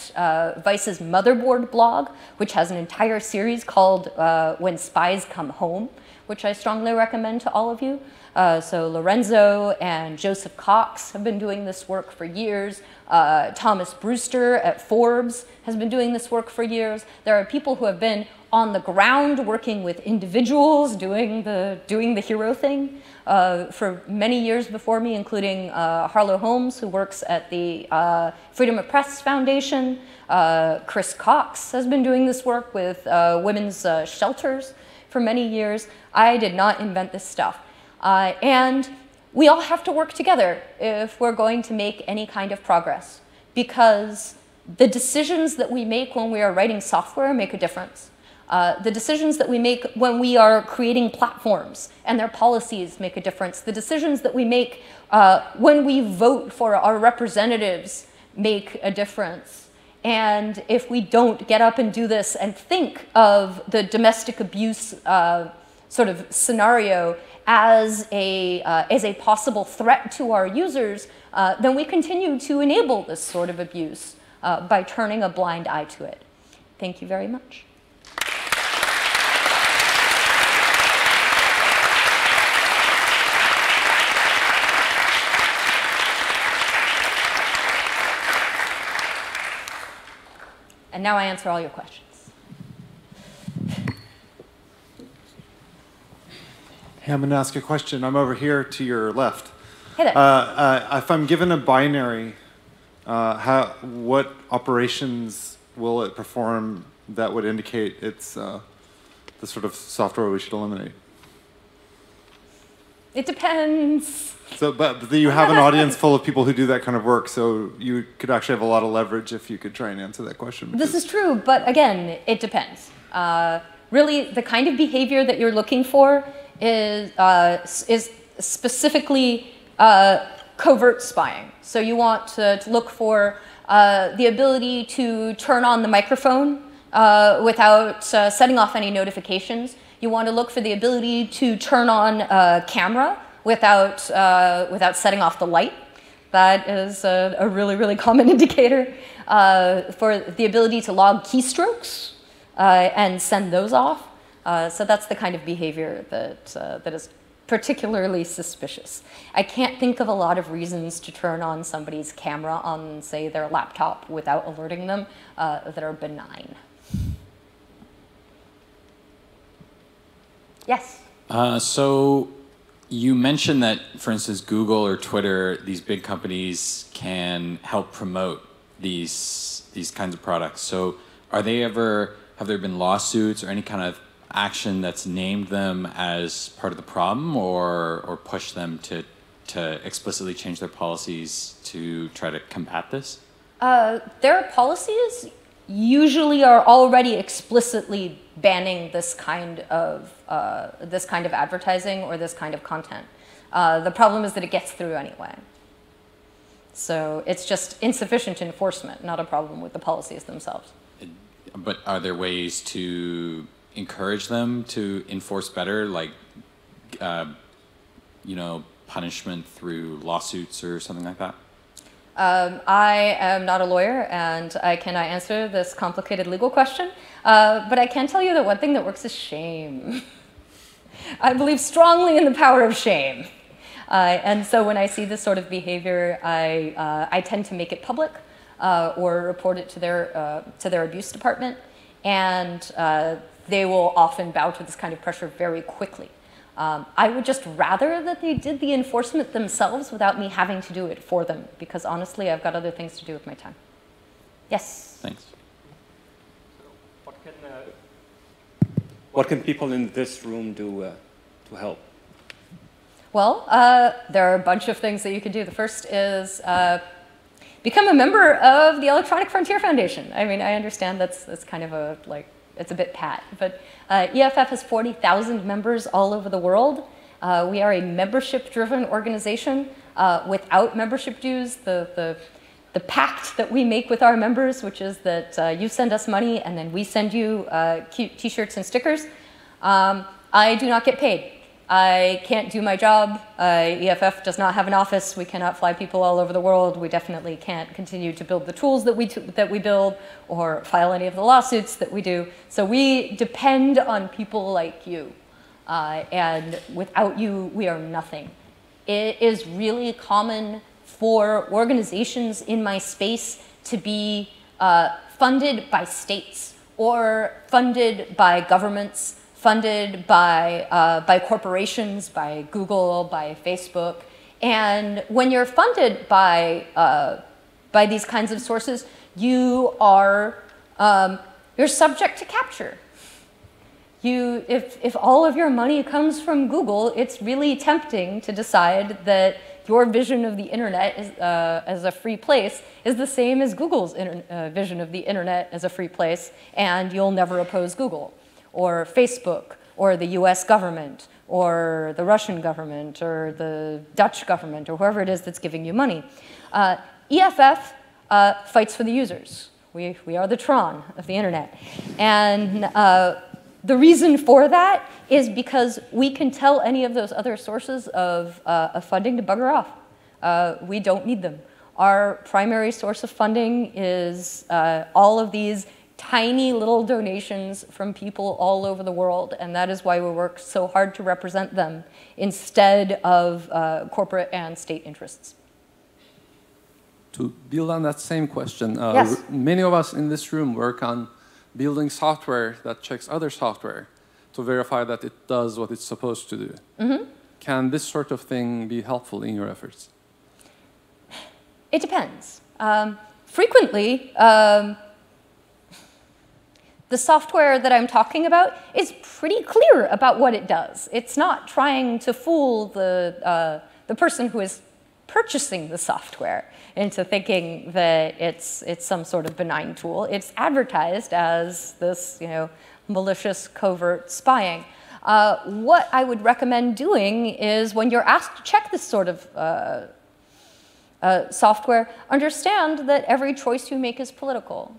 Vice's Motherboard blog, which has an entire series called When Spies Come Home, which I strongly recommend to all of you. So Lorenzo and Joseph Cox have been doing this work for years. Thomas Brewster at Forbes has been doing this work for years. There are people who have been on the ground working with individuals, doing the hero thing. For many years before me, including Harlo Holmes, who works at the Freedom of Press Foundation. Chris Cox has been doing this work with women's shelters for many years. I did not invent this stuff. And we all have to work together if we're going to make any kind of progress, because the decisions that we make when we are writing software make a difference. The decisions that we make when we are creating platforms and their policies make a difference. The decisions that we make when we vote for our representatives make a difference. And if we don't get up and do this and think of the domestic abuse sort of scenario as a possible threat to our users, then we continue to enable this sort of abuse by turning a blind eye to it. Thank you very much. And now I answer all your questions. Hey, I'm gonna ask a question. I'm over here to your left. Hey there. If I'm given a binary, what operations will it perform that would indicate it's the sort of software we should eliminate? It depends. So, but you have an audience full of people who do that kind of work, so you could actually have a lot of leverage if you could try and answer that question. This is true, but again, it depends. Really, the kind of behavior that you're looking for is specifically covert spying. So you want to look for the ability to turn on the microphone without setting off any notifications. You want to look for the ability to turn on a camera without, without setting off the light. That is a really, really common indicator for the ability to log keystrokes and send those off. So that's the kind of behavior that, that is particularly suspicious. I can't think of a lot of reasons to turn on somebody's camera on, say, their laptop without alerting them that are benign. Yes. So you mentioned that, for instance, Google or Twitter, these big companies can help promote these kinds of products. So are they ever, have there been lawsuits or any kind of action that's named them as part of the problem or pushed them to explicitly change their policies to try to combat this? Their policies usually are already explicitly banning this kind of advertising or this kind of content. The problem is that it gets through anyway. So it's just insufficient enforcement, not a problem with the policies themselves. But are there ways to encourage them to enforce better, like you know, punishment through lawsuits or something like that? I am not a lawyer, and I cannot answer this complicated legal question, but I can tell you that one thing that works is shame. I believe strongly in the power of shame. And so when I see this sort of behavior, I tend to make it public or report it to their abuse department, and they will often bow to this kind of pressure very quickly. I would just rather that they did the enforcement themselves without me having to do it for them, because honestly, I've got other things to do with my time. Yes? Thanks. So what can people in this room do to help? Well, there are a bunch of things that you can do. The first is become a member of the Electronic Frontier Foundation. I mean, I understand that's kind of a, like, it's a bit pat, but EFF has 40,000 members all over the world. We are a membership-driven organization. Without membership dues, the pact that we make with our members, which is that you send us money and then we send you cute t-shirts and stickers, I do not get paid. I can't do my job. EFF does not have an office. We cannot fly people all over the world. We definitely can't continue to build the tools that we build or file any of the lawsuits that we do. So we depend on people like you. And without you, we are nothing. It is really common for organizations in my space to be funded by states or funded by governments, funded by corporations, by Google, by Facebook. And when you're funded by these kinds of sources, you are you're subject to capture. If all of your money comes from Google, it's really tempting to decide that your vision of the internet is, as a free place is the same as Google's vision of the internet as a free place, and you'll never oppose Google or Facebook, or the US government, or the Russian government, or the Dutch government, or whoever it is that's giving you money. EFF fights for the users. We are the Tron of the internet. And the reason for that is because we can tell any of those other sources of funding to bugger off. We don't need them. Our primary source of funding is all of these tiny little donations from people all over the world, and that is why we work so hard to represent them instead of corporate and state interests. To build on that same question, yes. Many of us in this room work on building software that checks other software to verify that it does what it's supposed to do. Mm-hmm. Can this sort of thing be helpful in your efforts? It depends. Frequently, the software that I'm talking about is pretty clear about what it does. It's not trying to fool the person who is purchasing the software into thinking that it's some sort of benign tool. It's advertised as this, you know, malicious covert spying. What I would recommend doing is when you're asked to check this sort of software, understand that every choice you make is political.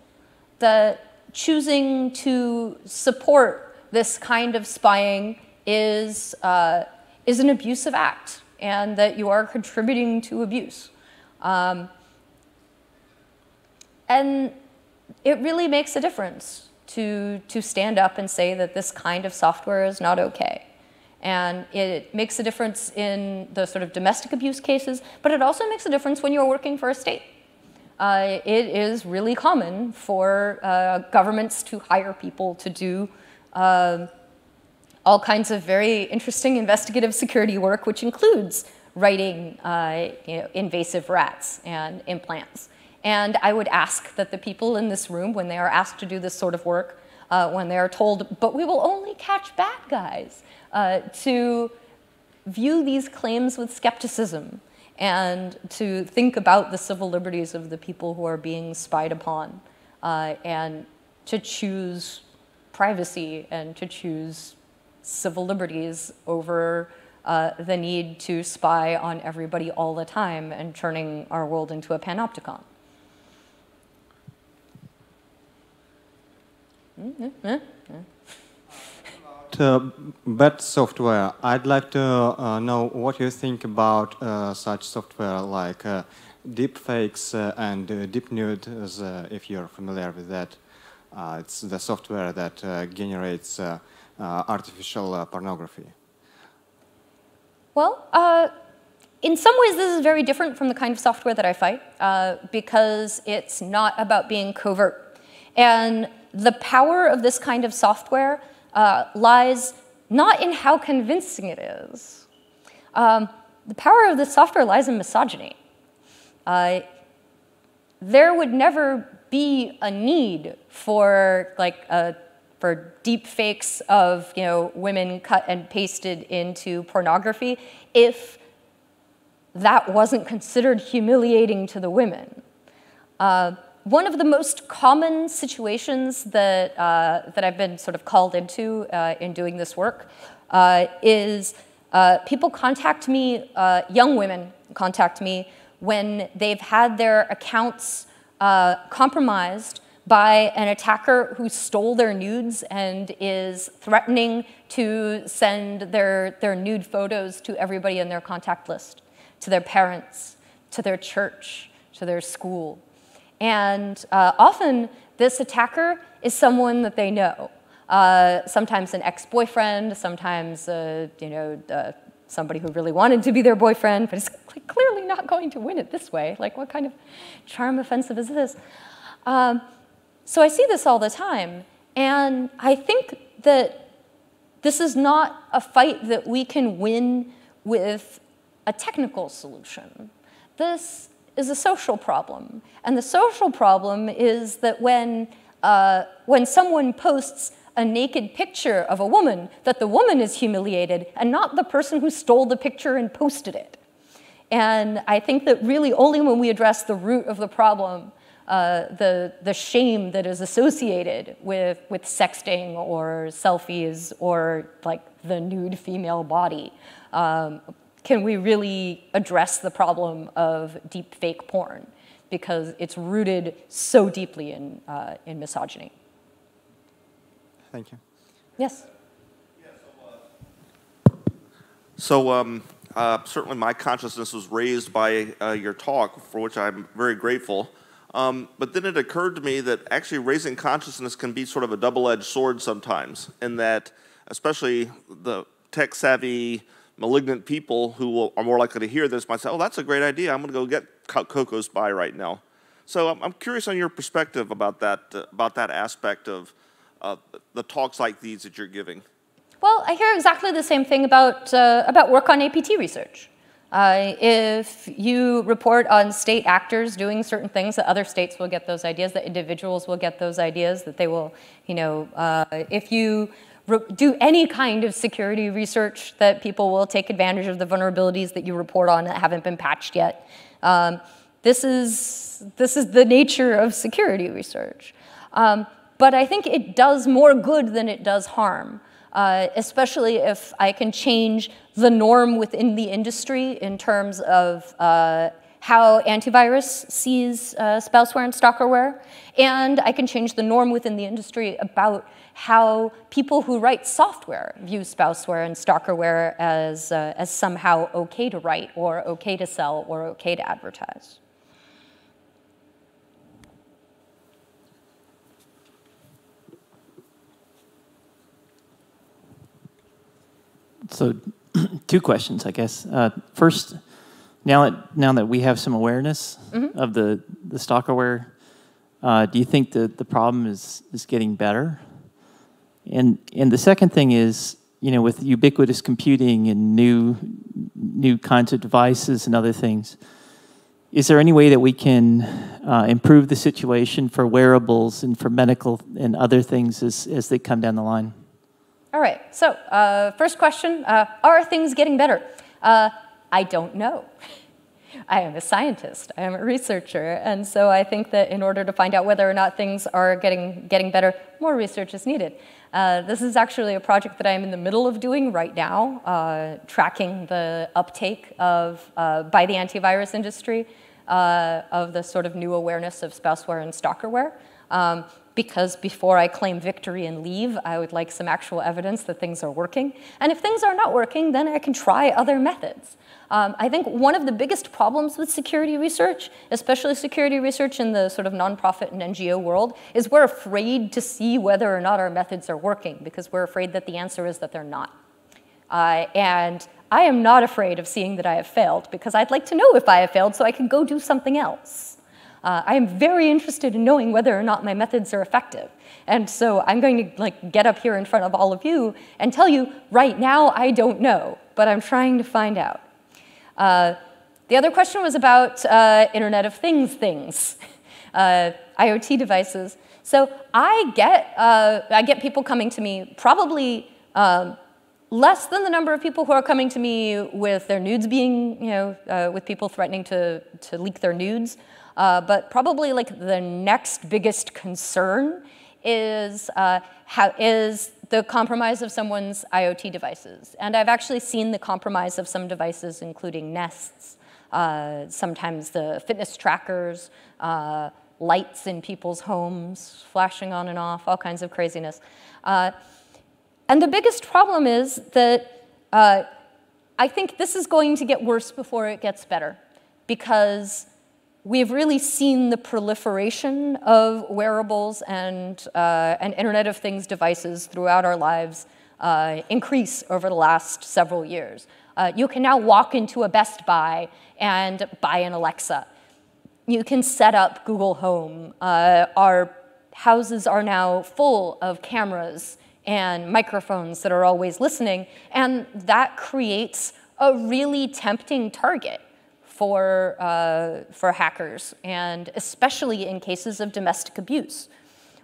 That choosing to support this kind of spying is an abusive act, and that you are contributing to abuse. And it really makes a difference to stand up and say that this kind of software is not okay. And it makes a difference in the sort of domestic abuse cases, but it also makes a difference when you're working for a state. It is really common for governments to hire people to do all kinds of very interesting investigative security work, which includes writing you know, invasive rats and implants. And I would ask that the people in this room, when they are asked to do this sort of work, when they are told, but we will only catch bad guys, to view these claims with skepticism, and to think about the civil liberties of the people who are being spied upon, and to choose privacy and to choose civil liberties over the need to spy on everybody all the time and turning our world into a panopticon. Bad software. I'd like to know what you think about such software like deepfakes and deep nudes, if you're familiar with that. It's the software that generates artificial pornography. Well, in some ways this is very different from the kind of software that I fight, because it's not about being covert. And the power of this kind of software lies not in how convincing it is. The power of this software lies in misogyny. There would never be a need for for deep fakes of women cut and pasted into pornography if that wasn't considered humiliating to the women. One of the most common situations that I've been sort of called into in doing this work is people contact me, young women contact me when they've had their accounts compromised by an attacker who stole their nudes and is threatening to send their nude photos to everybody in their contact list, to their parents, to their church, to their school. And often, this attacker is someone that they know, sometimes an ex-boyfriend, sometimes somebody who really wanted to be their boyfriend, but is clearly not going to win it this way. Like, what kind of charm offensive is this? So I see this all the time, and I think that this is not a fight that we can win with a technical solution. This is a social problem, and the social problem is that when someone posts a naked picture of a woman, that the woman is humiliated and not the person who stole the picture and posted it. And I think that really only when we address the root of the problem, the shame that is associated with sexting or selfies or the nude female body, can we really address the problem of deep fake porn, because it's rooted so deeply in misogyny. Thank you. Yes? Certainly my consciousness was raised by your talk, for which I'm very grateful. But then it occurred to me that actually raising consciousness can be sort of a double-edged sword sometimes, in that especially the tech-savvy, malignant people who are more likely to hear this might say, oh, that's a great idea. I'm going to go get CocoSpy right now. So I'm curious on your perspective about that aspect of the talks like these that you're giving. Well, I hear exactly the same thing about work on APT research. If you report on state actors doing certain things, that other states will get those ideas, that individuals will get those ideas, that they will, if you do any kind of security research, that people will take advantage of the vulnerabilities that you report on that haven't been patched yet. This is the nature of security research. But I think it does more good than it does harm, especially if I can change the norm within the industry in terms of how antivirus sees spouseware and stalkerware, and I can change the norm within the industry about how people who write software view spouseware and stalkerware as somehow okay to write, or okay to sell, or okay to advertise. So, two questions, I guess. First, now that we have some awareness of the stalkerware, do you think that the problem is getting better? And the second thing is, with ubiquitous computing and new kinds of devices and other things, is there any way that we can improve the situation for wearables and for medical and other things as they come down the line? All right, so first question, are things getting better? I don't know. I am a scientist, I am a researcher, and so I think that in order to find out whether or not things are getting better, more research is needed. This is actually a project that I am in the middle of doing right now, tracking the uptake of, by the antivirus industry, of the sort of new awareness of spouseware and stalkerware. Because before I claim victory and leave, I would like some actual evidence that things are working. And if things are not working, then I can try other methods. I think one of the biggest problems with security research, especially security research in the sort of nonprofit and NGO world, is we're afraid to see whether or not our methods are working, because we're afraid that the answer is that they're not. And I am not afraid of seeing that I have failed, because I'd like to know if I have failed so I can go do something else. I am very interested in knowing whether or not my methods are effective. And so I'm going to get up here in front of all of you and tell you, right now, I don't know, but I'm trying to find out. The other question was about Internet of Things IoT devices. So I get people coming to me, probably less than the number of people who are coming to me with their nudes being, with people threatening to leak their nudes. But probably the next biggest concern is the compromise of someone's IoT devices. And I've actually seen the compromise of some devices, including Nests, sometimes the fitness trackers, lights in people's homes, flashing on and off, all kinds of craziness. And the biggest problem is that I think this is going to get worse before it gets better, because we've really seen the proliferation of wearables and Internet of Things devices throughout our lives increase over the last several years. You can now walk into a Best Buy and buy an Alexa. You can set up Google Home. Our houses are now full of cameras and microphones that are always listening, and that creates a really tempting target for hackers, and especially in cases of domestic abuse.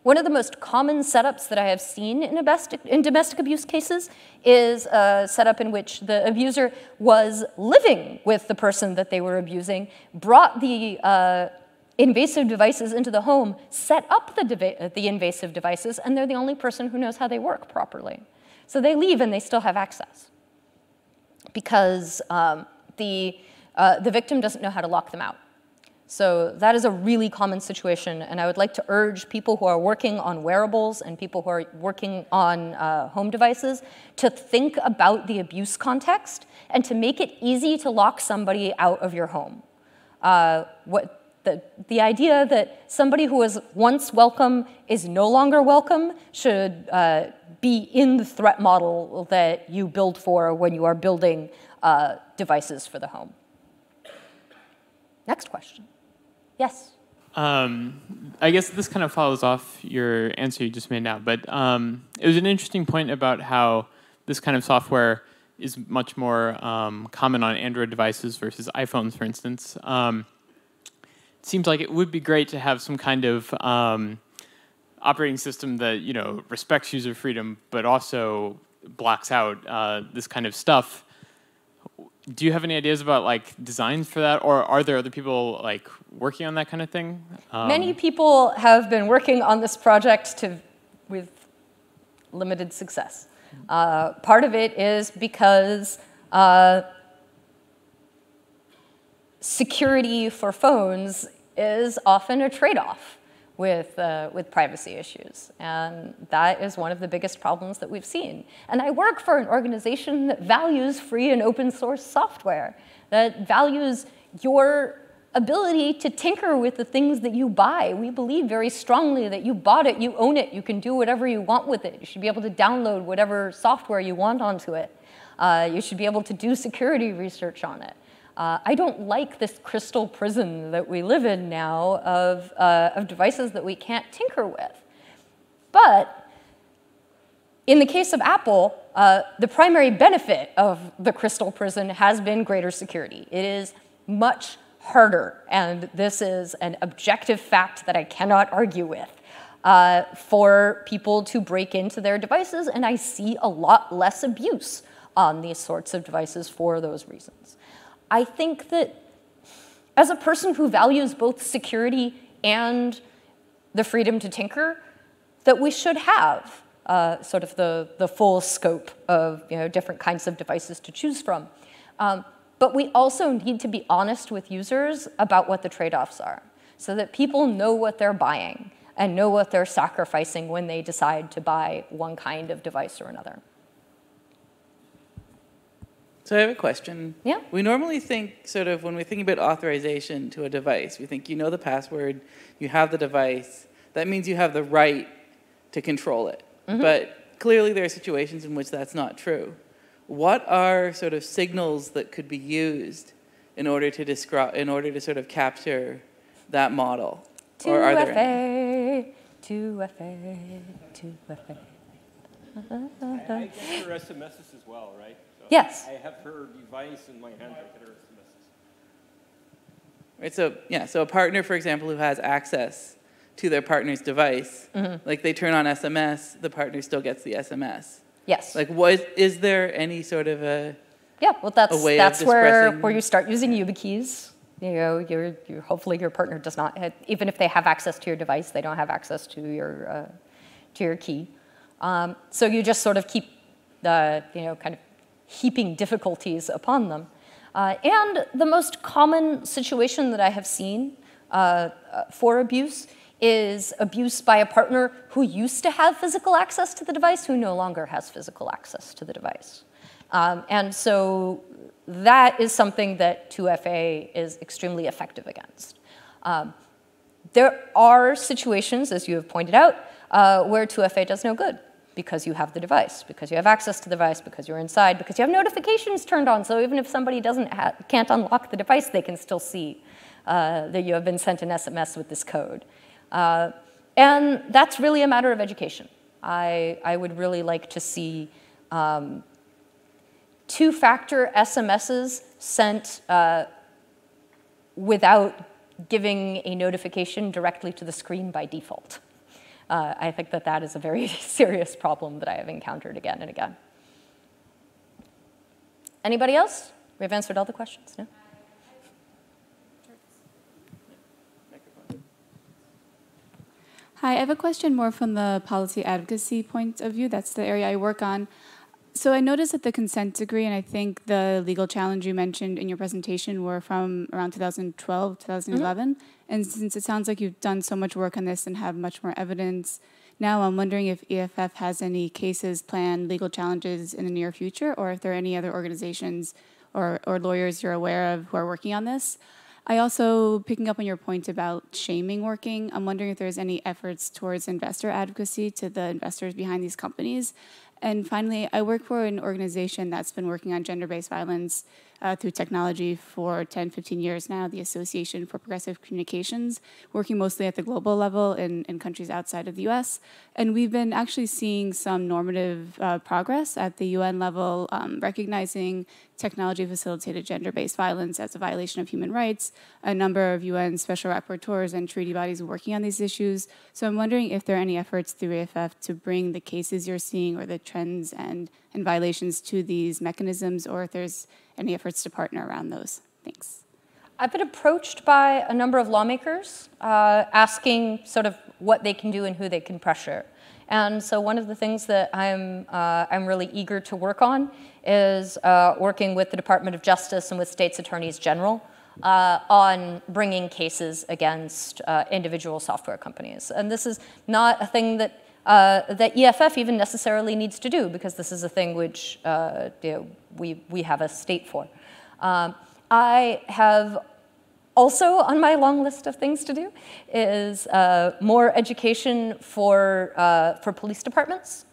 One of the most common setups that I have seen in domestic abuse cases is a setup in which the abuser was living with the person that they were abusing, brought the invasive devices into the home, set up the invasive devices, and they're the only person who knows how they work properly. So they leave and they still have access, because the victim doesn't know how to lock them out. So that is a really common situation, and I would like to urge people who are working on wearables and people who are working on home devices to think about the abuse context and to make it easy to lock somebody out of your home. The idea that somebody who was once welcome is no longer welcome should be in the threat model that you build for when you are building devices for the home. Next question. Yes? I guess this kind of follows off your answer you just made now, but it was an interesting point about how this kind of software is much more common on Android devices versus iPhones, for instance. It seems like it would be great to have some kind of operating system that respects user freedom, but also blocks out this kind of stuff. Do you have any ideas about designs for that, or are there other people working on that kind of thing? Many people have been working on this project with limited success. Part of it is because security for phones is often a trade-off with privacy issues. And that is one of the biggest problems that we've seen. And I work for an organization that values free and open source software, that values your ability to tinker with the things that you buy. We believe very strongly that you bought it, you own it, you can do whatever you want with it. You should be able to download whatever software you want onto it. You should be able to do security research on it. I don't like this crystal prison that we live in now of devices that we can't tinker with. But in the case of Apple, the primary benefit of the crystal prison has been greater security. It is much harder, and this is an objective fact that I cannot argue with, for people to break into their devices, and I see a lot less abuse on these sorts of devices for those reasons. I think that as a person who values both security and the freedom to tinker, that we should have sort of the full scope of different kinds of devices to choose from. But we also need to be honest with users about what the trade-offs are, so that people know what they're buying and know what they're sacrificing when they decide to buy one kind of device or another. So I have a question. Yeah. We normally think, when we think about authorization to a device, we think you know the password, you have the device. That means you have the right to control it. Mm-hmm. But clearly there are situations in which that's not true. What are signals that could be used in order to capture that model? Or are there any? 2FA. I get her SMSs as well, right? So yes. I have her device in my hand. I get her SMSs. Right, so yeah, so a partner, for example, who has access to their partner's device, mm-hmm. like they turn on SMS, the partner still gets the SMS. Yes. Like, what is there any sort of a that's where you start using YubiKeys. You know, you're hopefully your partner does not have, even if they have access to your device, they don't have access to your key. So you just sort of keep the, kind of heaping difficulties upon them. And the most common situation that I have seen for abuse is abuse by a partner who used to have physical access to the device, who no longer has physical access to the device. And so that is something that 2FA is extremely effective against. There are situations, as you have pointed out, where 2FA does no good because you have the device, because you have access to the device, because you're inside, because you have notifications turned on. So even if somebody can't unlock the device, they can still see that you have been sent an SMS with this code. And that's really a matter of education. I would really like to see two-factor SMSs sent without giving a notification directly to the screen by default. I think that that is a very serious problem that I have encountered again and again. Anybody else? We've answered all the questions, no? Hi, I have a question more from the policy advocacy point of view. That's the area I work on. So I noticed that the consent decree, and I think the legal challenge you mentioned in your presentation, were from around 2012, 2011. Mm-hmm. And since it sounds like you've done so much work on this and have much more evidence now, I'm wondering if EFF has any cases planned, legal challenges in the near future, or if there are any other organizations or lawyers you're aware of who are working on this. I also, picking up on your point about shaming working, I'm wondering if there's any efforts towards investor advocacy to the investors behind these companies. And finally, I work for an organization that's been working on gender-based violence through technology for 10, 15 years now, the Association for Progressive Communications, working mostly at the global level in countries outside of the US. And we've been actually seeing some normative progress at the UN level, recognizing technology-facilitated gender-based violence as a violation of human rights, a number of UN special rapporteurs and treaty bodies working on these issues. So I'm wondering if there are any efforts through AFF to bring the cases you're seeing or the trends and violations to these mechanisms, or if there's any efforts to partner around those. Thanks. I've been approached by a number of lawmakers asking sort of what they can do and who they can pressure. And so one of the things that I'm really eager to work on is working with the Department of Justice and with states' attorneys general on bringing cases against individual software companies. And this is not a thing that that EFF even necessarily needs to do, because this is a thing which we have a state for. I have also on my long list of things to do is more education for police departments.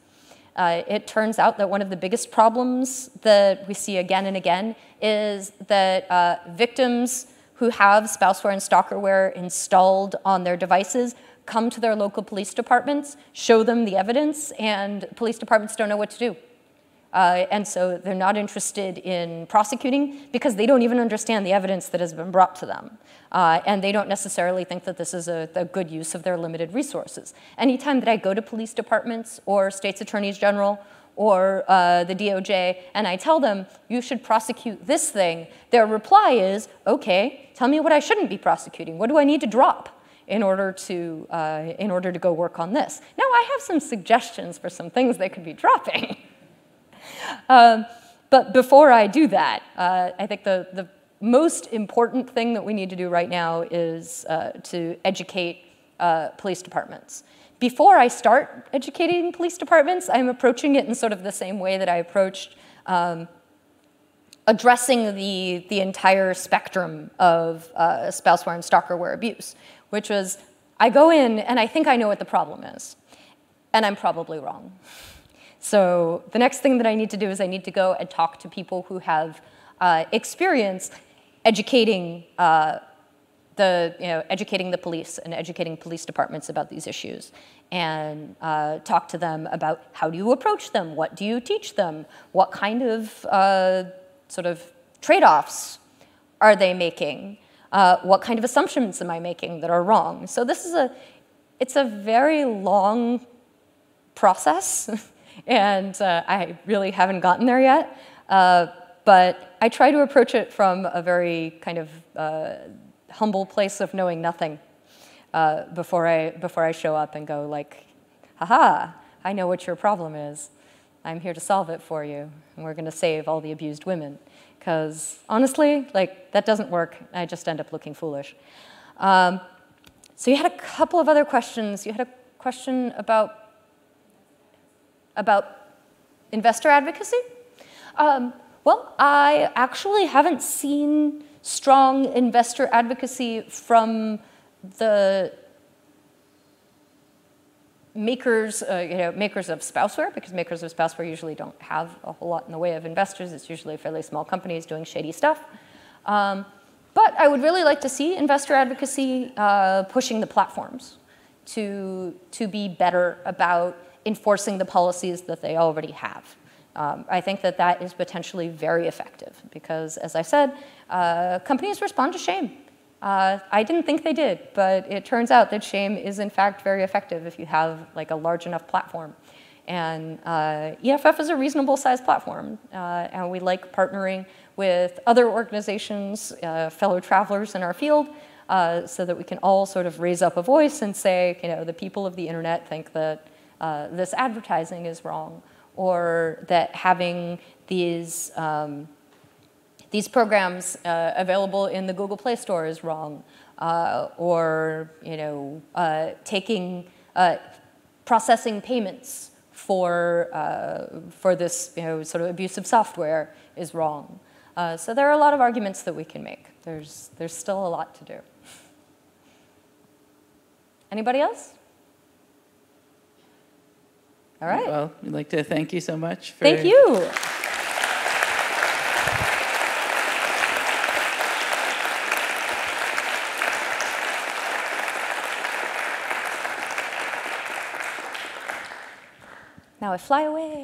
It turns out that one of the biggest problems that we see again and again is that victims who have spouseware and stalkerware installed on their devices come to their local police departments, show them the evidence, and police departments don't know what to do. And so they're not interested in prosecuting because they don't even understand the evidence that has been brought to them. And they don't necessarily think that this is a good use of their limited resources. Anytime that I go to police departments or states' attorneys general or the DOJ and I tell them, you should prosecute this thing, their reply is, okay, tell me what I shouldn't be prosecuting. What do I need to drop in order to go work on this? Now, I have some suggestions for some things they could be dropping. But before I do that, I think the most important thing that we need to do right now is to educate police departments. Before I start educating police departments, I'm approaching it in sort of the same way that I approached addressing the entire spectrum of spouseware and stalkerware abuse, which was, I go in and I think I know what the problem is, and I'm probably wrong. So the next thing that I need to do is I need to go and talk to people who have experience educating the, educating the police and educating police departments about these issues, and talk to them about how do you approach them, what do you teach them, what kind of sort of trade-offs are they making, what kind of assumptions am I making that are wrong. So this is a, it's a very long process, and I really haven't gotten there yet, but I try to approach it from a very kind of humble place of knowing nothing before I show up and go like, haha, I know what your problem is. I'm here to solve it for you, and we're going to save all the abused women. Because honestly, like, that doesn't work. I just end up looking foolish. So you had a couple of other questions. You had a question about investor advocacy? Well, I actually haven't seen strong investor advocacy from the makers, makers of spouseware, because makers of spouseware usually don't have a whole lot in the way of investors. It's usually fairly small companies doing shady stuff. But I would really like to see investor advocacy pushing the platforms to be better about enforcing the policies that they already have. I think that that is potentially very effective because, as I said, companies respond to shame. I didn't think they did, but it turns out that shame is, in fact, very effective if you have like a large enough platform. And EFF is a reasonable-sized platform, and we like partnering with other organizations, fellow travelers in our field, so that we can all sort of raise up a voice and say, you know, the people of the internet think that this advertising is wrong, or that having these programs available in the Google Play Store is wrong, or processing payments for this sort of abusive software is wrong. So there are a lot of arguments that we can make. There's still a lot to do. Anybody else? All right. Well, we'd like to thank you so much. Thank you. Now I fly away.